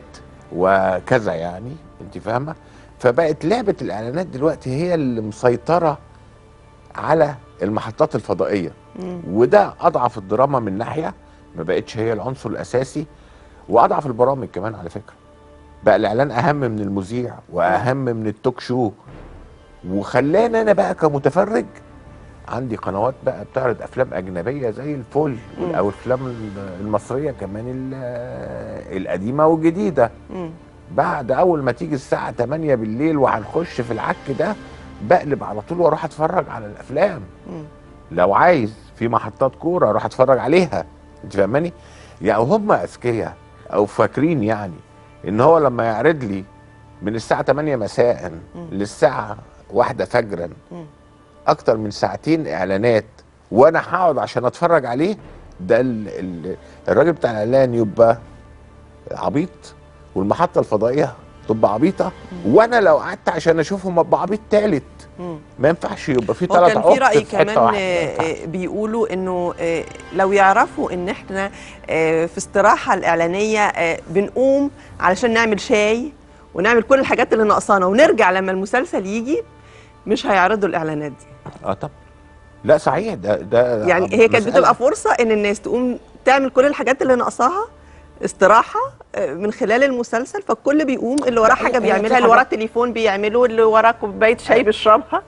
وكذا، يعني انت فاهمه؟ فبقت لعبه الاعلانات دلوقتي هي اللي مسيطره على المحطات الفضائيه. وده اضعف الدراما من ناحيه، ما بقتش هي العنصر الاساسي، واضعف البرامج كمان على فكره. بقى الاعلان اهم من المذيع واهم من التوك شو، وخلاني انا بقى كمتفرج عندي قنوات بقى بتعرض افلام اجنبيه زي الفل، او الافلام المصريه كمان القديمه والجديده. بعد اول ما تيجي الساعه 8 بالليل وهنخش في العك ده، بقلب على طول واروح اتفرج على الافلام. لو عايز في محطات كوره اروح اتفرج عليها، انت فاهماني؟ يعني هم اذكياء او فاكرين يعني ان هو لما يعرض لي من الساعه 8 مساء للساعه 1 فجرا اكتر من ساعتين اعلانات وانا هقعد عشان اتفرج عليه، ده الراجل بتاع الاعلان يبقى عبيط، والمحطه الفضائيه تبقى عبيطه، وانا لو قعدت عشان اشوفهم ابقى عبيط تالت. ما ينفعش يبقى في 3 عقد. هو كان في رأي كمان بيقولوا انه لو يعرفوا ان احنا في استراحه الاعلانيه بنقوم علشان نعمل شاي ونعمل كل الحاجات اللي ناقصانا ونرجع لما المسلسل يجي، مش هيعرضوا الاعلانات دي. طب لا صحيح، ده يعني هي كانت بتبقى فرصه ان الناس تقوم تعمل كل الحاجات اللي ناقصاها استراحه من خلال المسلسل، فالكل بيقوم، اللي وراه حاجه بيعملها، اللي وراه التليفون بيعمله، اللي وراه كوبايه شاي بيشربها،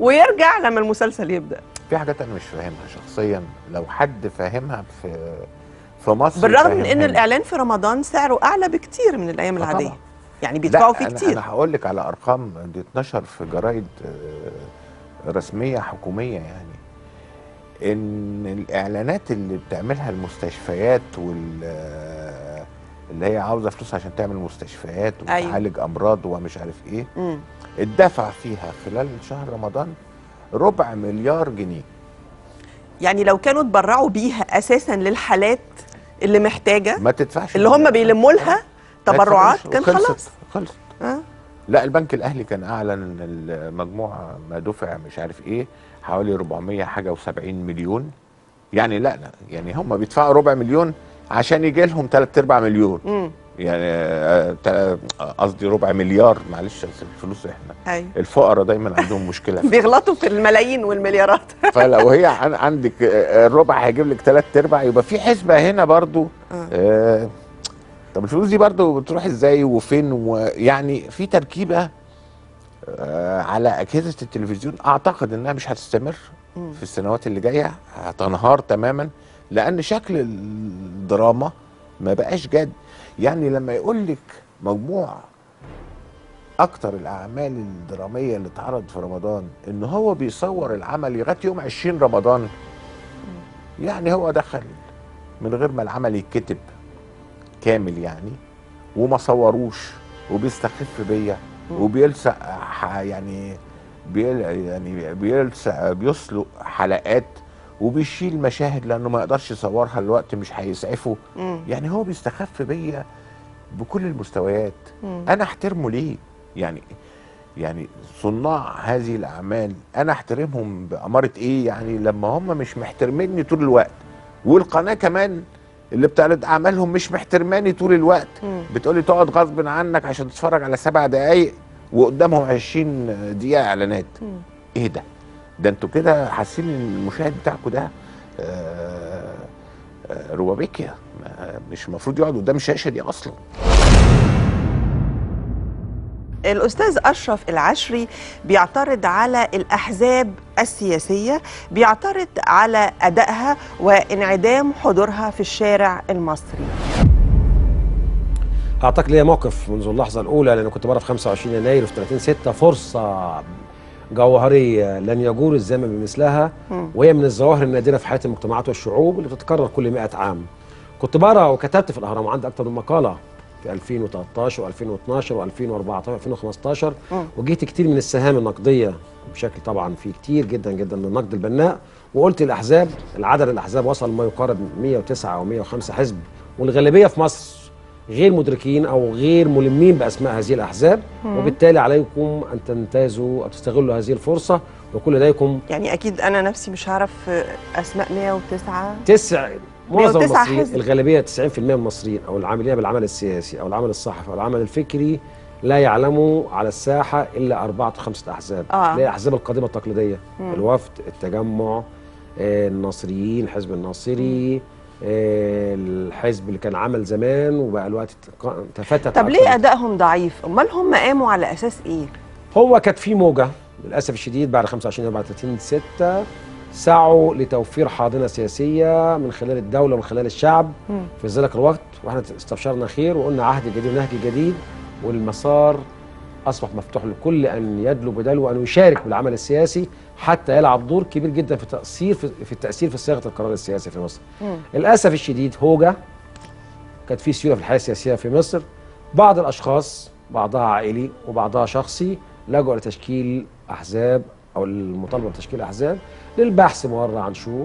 ويرجع لما المسلسل يبدا. في حاجات انا مش فاهمها شخصيا، لو حد فاهمها في مصر، بالرغم من ان الاعلان في رمضان سعره اعلى بكتير من الايام العاديه، يعني بيدفعوا فيه كتير. انا هقول لك على ارقام دي اتنشر في جرايد رسميه حكوميه، يعني ان الاعلانات اللي بتعملها المستشفيات اللي هي عاوزه فلوس عشان تعمل مستشفيات وتعالج امراض ومش عارف ايه، اتدفع فيها خلال شهر رمضان 4 مليار جنيه. يعني لو كانوا اتبرعوا بيها اساسا للحالات اللي محتاجه، ما تدفعش، اللي هم بيلموا لها تبرعات، كان خلاص خلصت. لا، البنك الاهلي كان اعلن المجموعه ما دفع مش عارف ايه حوالي 470 مليون، يعني لا يعني هم بيدفعوا 4 مليون عشان يجي لهم 3/4 مليون. يعني قصدي 4 مليار، معلش الفلوس احنا الفقراء دايما عندهم مشكله بيغلطوا في الملايين والمليارات فلو هي عندك الربع هيجيب لك 3/4، يبقى في حسبه هنا برضو. طب الفلوس دي برضو بتروح ازاي وفين؟ ويعني في تركيبه على اجهزه التلفزيون اعتقد انها مش هتستمر في السنوات اللي جايه، هتنهار تماما، لان شكل الدراما ما بقاش جد. يعني لما يقول لك مجموعه اكتر الاعمال الدراميه اللي اتعرضت في رمضان ان هو بيصور العمل لغايه يوم 20 رمضان، يعني هو دخل من غير ما العمل يتكتب كامل يعني، وما صوروش، وبيستخف بيا، وبيلصق يعني بيسلق حلقات، وبيشيل مشاهد لانه ما يقدرش يصورها، الوقت مش هيسعفه. يعني هو بيستخف بيا بكل المستويات. انا احترمه ليه؟ يعني صناع هذه الاعمال انا احترمهم باماره ايه يعني لما هم مش محترميني طول الوقت، والقناه كمان اللي بتعرض اعمالهم مش محترماني طول الوقت، بتقولي تقعد غصب عنك عشان تتفرج على 7 دقايق وقدامهم 20 دقيقه اعلانات. ايه ده انتوا كده حاسين ان المشاهد بتاعكم ده روبابيكيا، مش المفروض يقعد قدام الشاشه دي اصلا. الأستاذ أشرف العشري بيعترض على الأحزاب السياسية، بيعترض على أدائها وانعدام حضورها في الشارع المصري. أعتقد ليا موقف منذ اللحظة الأولى، لأن كنت بره في 25 يناير وفي 30/6 فرصة جوهرية لن يجور الزمن بمثلها، وهي من الظواهر النادرة في حياة المجتمعات والشعوب اللي بتتكرر كل 100 عام. كنت بره وكتبت في الأهرام، عندي أكتر من مقالة في 2013 و2012 و2014 و2015، وجهت كتير من السهام النقديه بشكل طبعا في كتير جدا جدا من النقد البناء، وقلت الاحزاب، العدد الاحزاب وصل ما يقارب 109 او 105 حزب، والغالبيه في مصر غير مدركين او غير ملمين باسماء هذه الاحزاب، وبالتالي عليكم ان تنتهزوا او تستغلوا هذه الفرصه وكل لديكم. يعني اكيد انا نفسي مش هعرف اسماء 109 معظم المصريين، الغالبيه 90% من المصريين او العاملين بالعمل السياسي او العمل الصحفي او العمل الفكري لا يعلموا على الساحه الا 4 أو 5 احزاب، اللي هي الاحزاب القديمه التقليديه، الوفد، التجمع، الناصريين، الحزب الناصري، الحزب اللي كان عمل زمان وبقى الوقت تفتت. طب ليه أدائهم ضعيف؟ أمال هم قاموا على أساس إيه؟ هو كانت في موجة للأسف الشديد بعد 25/34/6 سعوا لتوفير حاضنة سياسية من خلال الدولة ومن خلال الشعب في ذلك الوقت، واحنا استبشرنا خير وقلنا عهد جديد ونهج جديد، والمسار أصبح مفتوح لكل أن يدلو بدلو وأن يشارك بالعمل السياسي حتى يلعب دور كبير جدا في التأثير في صياغة القرار السياسي في مصر. للأسف الشديد هوجة كانت في سيولة في الحياة السياسية في مصر، بعض الأشخاص بعضها عائلي وبعضها شخصي لجأوا لتشكيل أحزاب أو المطالبة بتشكيل أحزاب للبحث مرة عن شو،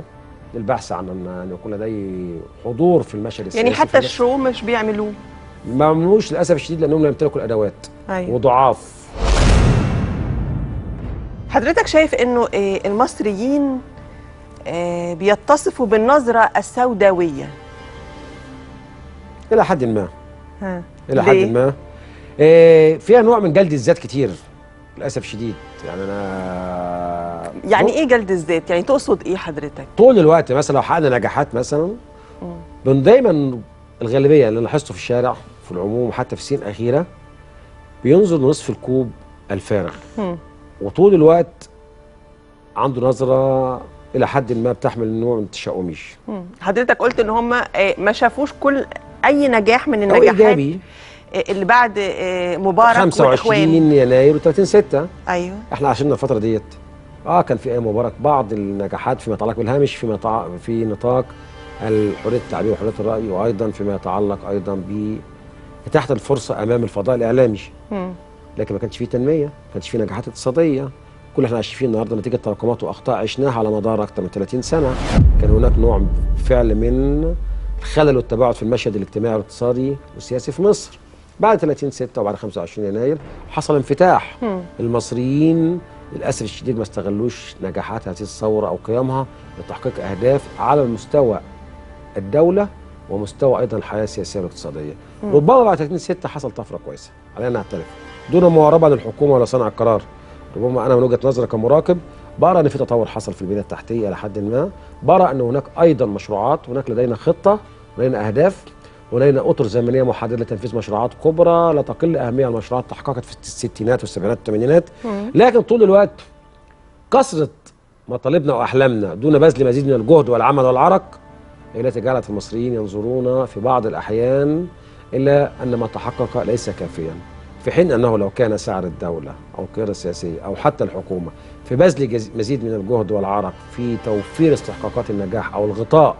للبحث عن أن يكون لدي حضور في المشهد السياسي. يعني حتى الشو مش بيعملوه؟ ما عملوش للأسف الشديد لأنهم لا يمتلكوا الأدوات. أيوة. وضعاف. حضرتك شايف إنه المصريين بيتصفوا بالنظرة السوداوية إلى حد ما. ها. إلى حد ما فيها نوع من جلد الذات كتير للأسف الشديد. يعني أنا يعني إيه جلد الذات؟ يعني تقصد إيه حضرتك؟ طول الوقت مثلا لو حققنا نجاحات مثلا دايما الغالبية اللي لاحظته في الشارع في العموم وحتى في السنين الأخيرة بينظر لنصف الكوب الفارغ وطول الوقت عنده نظرة إلى حد ما بتحمل نوع من التشاؤميش. حضرتك قلت إن هم ما شافوش أي نجاح من النجاحات اللي بعد مبارك 25 يناير و30/6. أيوه إحنا عشنا الفترة ديت. كان في أيام مبارك بعض النجاحات فيما يتعلق بالهامش في نطاق حرية التعبير وحرية الرأي، وأيضا فيما يتعلق أيضا بإتاحة الفرصة أمام الفضاء الإعلامي. لكن ما كانش فيه تنمية، ما كانش فيه نجاحات اقتصادية، كل اللي احنا عايشين فيه النهارده نتيجة تراكمات وأخطاء عشناها على مدار أكثر من 30 سنة، كان هناك نوع فعل من الخلل والتباعد في المشهد الاجتماعي والاقتصادي والسياسي في مصر. بعد 30/6 وبعد 25 يناير حصل انفتاح. المصريين للأسف الشديد ما استغلوش نجاحات هذه الثورة أو قيامها لتحقيق أهداف على المستوى الدولة ومستوى أيضا الحياة السياسية والاقتصادية. ربما بعد 30/6 حصل طفرة كويسة علينا نعترف دون مواربة للحكومة ولا صانع القرار. ربما أنا من وجهة نظري كمراقب برى أن في تطور حصل في البنية التحتية إلى حد ما، برى أن هناك أيضا مشروعات، هناك لدينا خطة، لدينا أهداف، ولدينا أطر زمنية محددة لتنفيذ مشروعات كبرى لا تقل أهمية عن مشروعات تحققت في الستينات والسبعينات والثمانينات. لكن طول الوقت كثرة مطالبنا وأحلامنا دون بذل مزيد من الجهد والعمل والعرق التي جعلت المصريين ينظرون في بعض الأحيان إلى أن ما تحقق ليس كافيا، في حين أنه لو كان سعر الدولة أو القيادة السياسية أو حتى الحكومة في بذل مزيد من الجهد والعرق في توفير استحقاقات النجاح أو الغطاء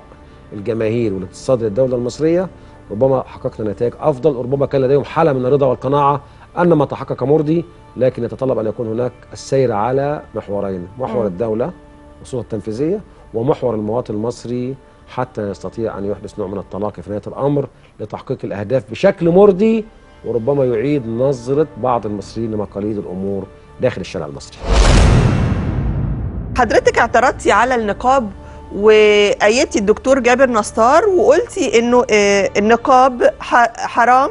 الجماهيري والاقتصادي للدولة المصرية ربما حققنا نتائج أفضل، وربما كان لديهم حالة من الرضا والقناعة أن ما تحقق مرضي، لكن يتطلب أن يكون هناك السير على محورين، محور الدولة والسلطة التنفيذية ومحور المواطن المصري حتى يستطيع أن يحدث نوع من التلاقي في نهاية الأمر لتحقيق الأهداف بشكل مرضي، وربما يعيد نظرة بعض المصريين لمقاليد الأمور داخل الشارع المصري. حضرتك اعترضتي على النقاب وأيدتي الدكتور جابر نصار وقلتي إنه النقاب حرام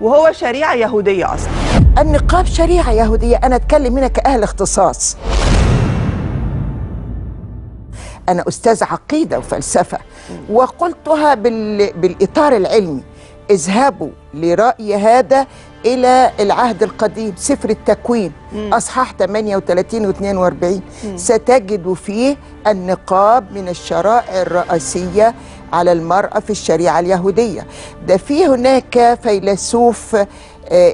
وهو شريعة يهودية. أصلا النقاب شريعة يهودية. أنا أتكلم هنا كأهل اختصاص، أنا أستاذ عقيدة وفلسفة وقلتها بالإطار العلمي. اذهبوا لرأي هذا إلى العهد القديم، سفر التكوين أصحاح 38 و42، ستجد فيه النقاب من الشرائع الرئيسية على المرأة في الشريعة اليهودية. ده في هناك فيلسوف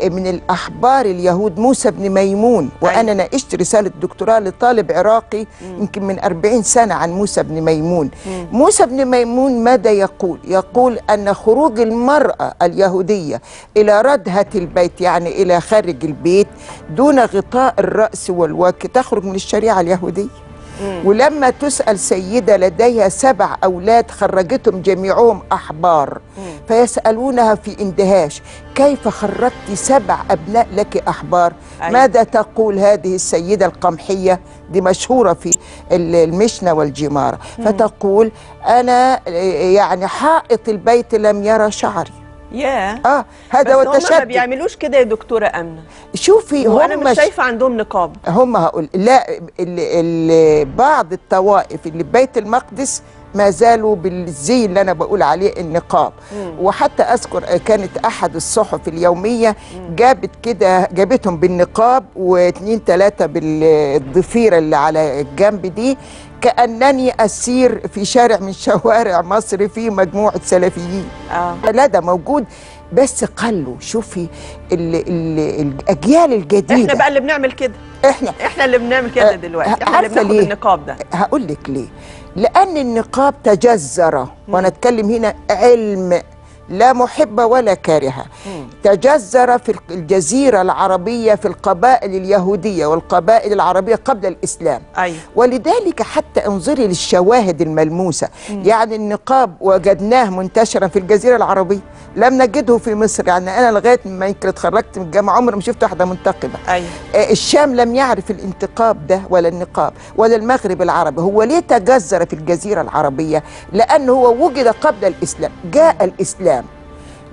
من الأحبار اليهود موسى بن ميمون، وأنا ناقشت رسالة دكتوراه لطالب عراقي يمكن من 40 سنة عن موسى بن ميمون. موسى بن ميمون ماذا يقول؟ يقول أن خروج المرأة اليهودية إلى ردهة البيت، يعني إلى خارج البيت دون غطاء الرأس والوجه، تخرج من الشريعة اليهودية. ولما تسأل سيدة لديها 7 أولاد خرجتهم جميعهم أحبار، فيسألونها في اندهاش كيف خرجت 7 أبناء لك أحبار؟ ماذا تقول هذه السيدة القمحية؟ دي مشهورة في المشنة والجمارة. فتقول أنا يعني حائط البيت لم يرى شعري. هذا هو التشدد. هم ما بيعملوش كده يا دكتوره امنه. شوفي وانا مش شايفه عندهم نقاب. هم هقول لا، بعض الطوائف اللي بيت المقدس ما زالوا بالزي اللي أنا بقول عليه النقاب. وحتى أذكر كانت أحد الصحف اليومية جابت كده جابتهم بالنقاب واتنين ثلاثة بالضفيرة اللي على الجنب دي، كأنني أسير في شارع من شوارع مصر في مجموعة سلفيين. لا ده موجود بس قلوا. شوفي الأجيال الجديدة احنا بقى اللي بنعمل كده، احنا اللي بنعمل كده دلوقتي، احنا اللي بناخد النقاب ده. هقول لك ليه، لأن النقاب تجزر، وأنا أتكلم هنا علم لا محبة ولا كارهة، تجزر في الجزيرة العربية في القبائل اليهودية والقبائل العربية قبل الإسلام. ولذلك حتى انظري للشواهد الملموسة، يعني النقاب وجدناه منتشرا في الجزيرة العربية، لم نجده في مصر. يعني أنا لغاية ما اتخرجت من الجامعة عمري ما شفت واحدة منتقبة. الشام لم يعرف الانتقاب ده ولا النقاب، ولا المغرب العربي. هو ليه تجزر في الجزيرة العربية؟ لأنه هو وجد قبل الإسلام، جاء الإسلام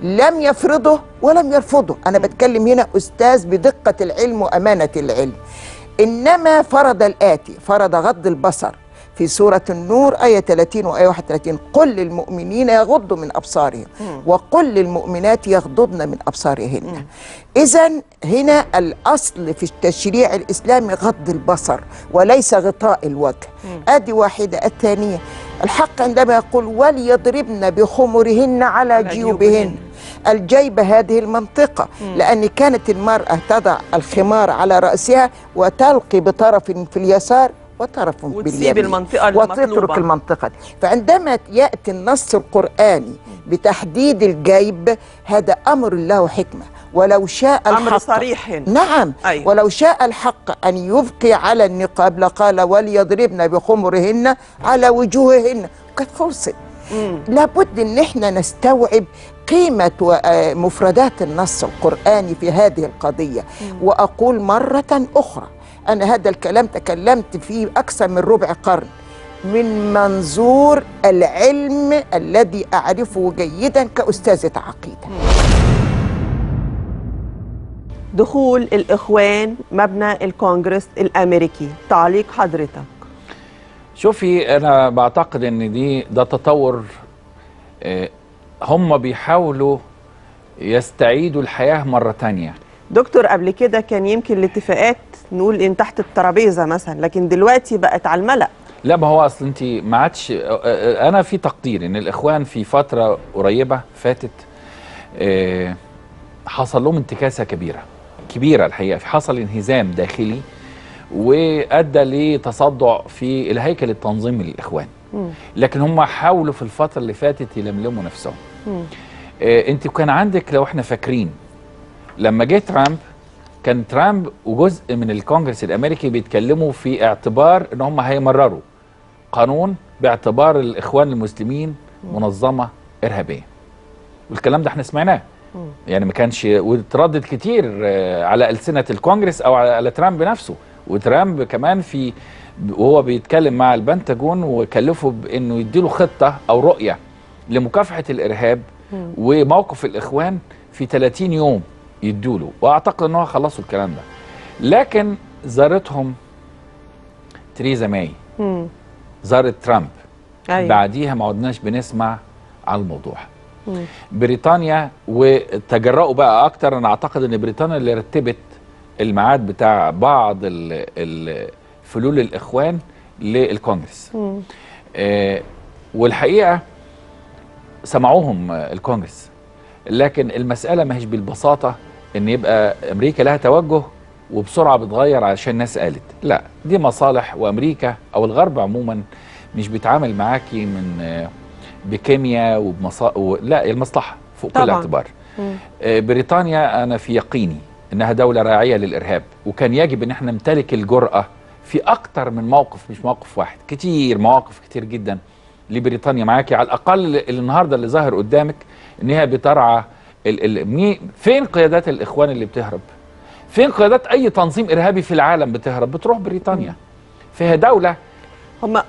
لم يفرضه ولم يرفضه. أنا بتكلم هنا أستاذ بدقة العلم وأمانة العلم. إنما فرض الآتي، فرض غض البصر في سورة النور آية 30 وآية 31، قل للمؤمنين يغضوا من أبصارهم وقل للمؤمنات يغضضن من أبصارهن. إذن هنا الأصل في التشريع الإسلامي غض البصر وليس غطاء الوجه. آدي واحدة. الثانية، الحق عندما يقول وليضربن بخمرهن على جيوبهن. الجيب هذه المنطقة، لأن كانت المرأة تضع الخمار على رأسها وتلقي بطرف في اليسار وطرف باليمين وتترك المنطقة دي. فعندما يأتي النص القرآني بتحديد الجيب، هذا أمر له حكمة، ولو شاء الحق أمر صريح. نعم. أيوة. ولو شاء الحق أن يبقي على النقاب لقال وليضربن بخمرهن على وجوههن. كانت فرصة. لابد أن احنا نستوعب قيمة ومفردات النص القرآني في هذه القضية. وأقول مرة أخرى، أنا هذا الكلام تكلمت فيه أكثر من ربع قرن من منظور العلم الذي أعرفه جيدا كأستاذة عقيدة. دخول الإخوان مبنى الكونجرس الأمريكي، تعليق حضرتك. شوفي، أنا بعتقد أن ده تطور. هم بيحاولوا يستعيدوا الحياة مرة تانية. دكتور، قبل كده كان يمكن الاتفاقات نقول إن تحت الترابيزة مثلا، لكن دلوقتي بقت على الملأ. لا، ما هو أصل أنت ما عادش. أنا في تقدير أن الإخوان في فترة قريبة فاتت حصل لهم انتكاسة كبيرة كبيرة الحقيقة. حصل انهزام داخلي وأدى لتصدع في الهيكل التنظيمي للإخوان. لكن هم حاولوا في الفترة اللي فاتت يلملموا نفسهم. أنت كان عندك، لو احنا فاكرين، لما جه ترامب، كان ترامب وجزء من الكونجرس الأمريكي بيتكلموا في اعتبار ان هم هيمرروا قانون باعتبار الإخوان المسلمين منظمة إرهابية. والكلام ده احنا سمعناه، يعني ما كانش، وتردد كتير على ألسنة الكونجرس أو على ترامب نفسه. وترامب كمان وهو بيتكلم مع البنتاجون وكلفه بأنه يديله خطة أو رؤية لمكافحة الإرهاب وموقف الإخوان في 30 يوم يدوله، وأعتقد أنه خلصوا الكلام ده. لكن زارتهم تريزا ماي، زارت ترامب. بعديها ما عدناش بنسمع على الموضوع. بريطانيا وتجرؤوا بقى أكتر. أنا أعتقد أن بريطانيا اللي رتبت الميعاد بتاع بعض فلول الإخوان للكونجرس. والحقيقة سمعوهم الكونجرس، لكن المسألة ما هيش بالبساطة أن يبقى أمريكا لها توجه وبسرعة بتغير علشان الناس قالت. لا، دي مصالح، وأمريكا أو الغرب عموما مش بيتعامل معاكي بكيمياء لا، المصلحة فوق كل اعتبار. بريطانيا أنا في يقيني أنها دولة راعية للإرهاب، وكان يجب أن احنا نمتلك الجرأة في أكتر من موقف، مش موقف واحد، كتير مواقف كتير جدا لبريطانيا معاكي. على الأقل النهاردة اللي ظاهر قدامك أنها بترعى فين قيادات الإخوان اللي بتهرب؟ فين قيادات أي تنظيم إرهابي في العالم بتهرب؟ بتروح بريطانيا. فيها دولة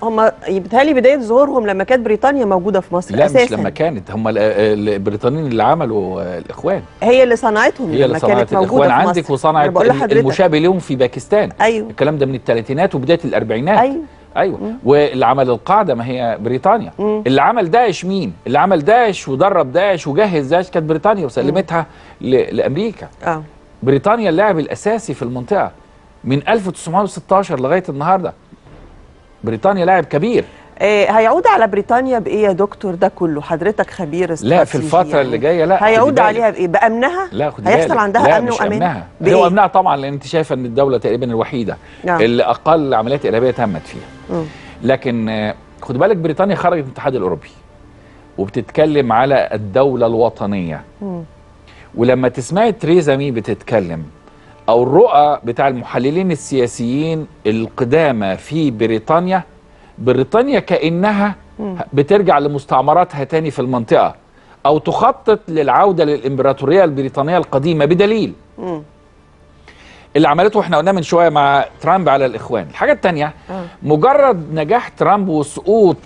هم بيتهيألي بداية ظهورهم لما كانت بريطانيا موجودة في مصر. لا، أساساً. مش لما كانت، هم البريطانيين اللي عملوا الإخوان، هي اللي صنعتهم، هي اللي صنعت الإخوان عندك وصنعت المشابه لهم في باكستان. الكلام ده من الثلاثينات وبداية الأربعينات. ايوه واللي عمل القاعده ما هي بريطانيا. اللي عمل داعش مين؟ اللي عمل داعش ودرب داعش وجهز داعش كانت بريطانيا وسلمتها لامريكا. بريطانيا اللاعب الاساسي في المنطقه من 1916 لغايه النهارده. بريطانيا لاعب كبير. هيعود على بريطانيا بايه يا دكتور؟ ده كله حضرتك خبير استراتيجي. لا في الفتره يعني اللي جايه لا هيعود عليها بايه؟ بامنها؟ لا خد بالك هيحصل عندها لا امن وامان. هو امنها طبعا لان انت شايفه ان الدوله تقريبا الوحيده اللي اقل عمليات ارهابيه تمت فيها. لكن خد بالك بريطانيا خرجت من الاتحاد الاوروبي وبتتكلم على الدوله الوطنيه. ولما تسمعي تريزا ماي بتتكلم او الرؤى بتاع المحللين السياسيين القدامى في بريطانيا، بريطانيا كأنها بترجع لمستعمراتها تاني في المنطقة أو تخطط للعودة للإمبراطورية البريطانية القديمة بدليل اللي عملته احنا قلنا من شوية مع ترامب على الإخوان. الحاجة التانية مجرد نجاح ترامب وسقوط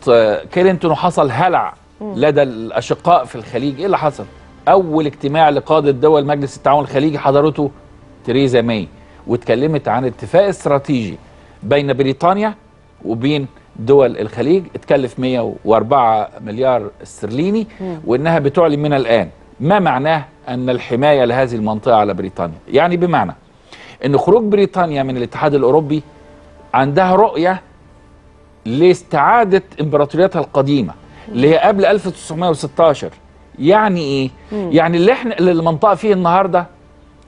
كلينتون وحصل هلع لدى الأشقاء في الخليج. إيه اللي حصل؟ أول اجتماع لقادة دول مجلس التعاون الخليجي حضرته تريزا ماي واتكلمت عن اتفاق استراتيجي بين بريطانيا وبين دول الخليج اتكلف 104 مليار استرليني وانها بتعلن من الان. ما معناه ان الحمايه لهذه المنطقه على بريطانيا، يعني بمعنى ان خروج بريطانيا من الاتحاد الاوروبي عندها رؤيه لاستعاده امبراطوريتها القديمه اللي هي قبل 1916. يعني ايه؟ يعني اللي احنا اللي المنطقه فيه النهارده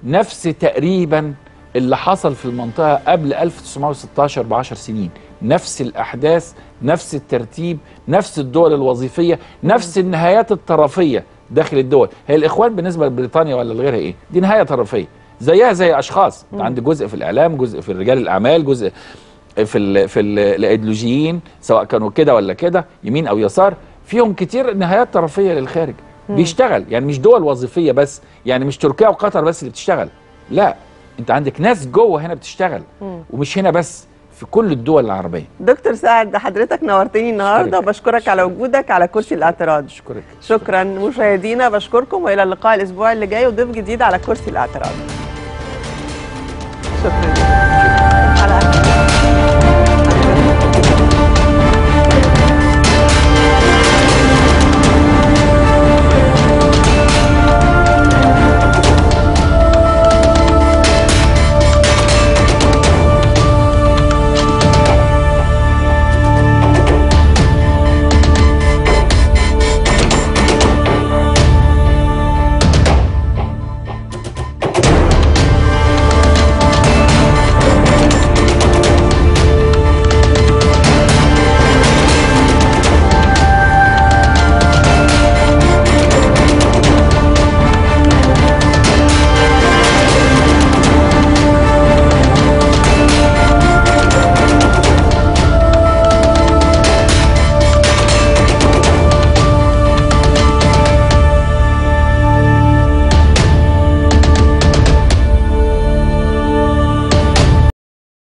نفس تقريبا اللي حصل في المنطقه قبل 1916 ب10 سنين. نفس الأحداث، نفس الترتيب، نفس الدول الوظيفية، نفس النهايات الطرفية داخل الدول. هي الإخوان بالنسبة لبريطانيا ولا لغيرها إيه؟ دي نهاية طرفية زيها زي أشخاص، عند جزء في الإعلام، جزء في رجال الأعمال، جزء في الأيديولوجيين سواء كانوا كده ولا كده، يمين أو يسار، فيهم كتير نهايات طرفية للخارج. بيشتغل يعني مش دول وظيفية بس، يعني مش تركيا وقطر بس اللي بتشتغل، لا أنت عندك ناس جوه هنا بتشتغل ومش هنا بس، في كل الدول العربية. دكتور سعد حضرتك نورتني النهارده وبشكرك على وجودك على كرسي الاعتراض. شكرا مشاهدينا، بشكركم والى اللقاء الاسبوع اللي جاي وضيف جديد على كرسي الاعتراض.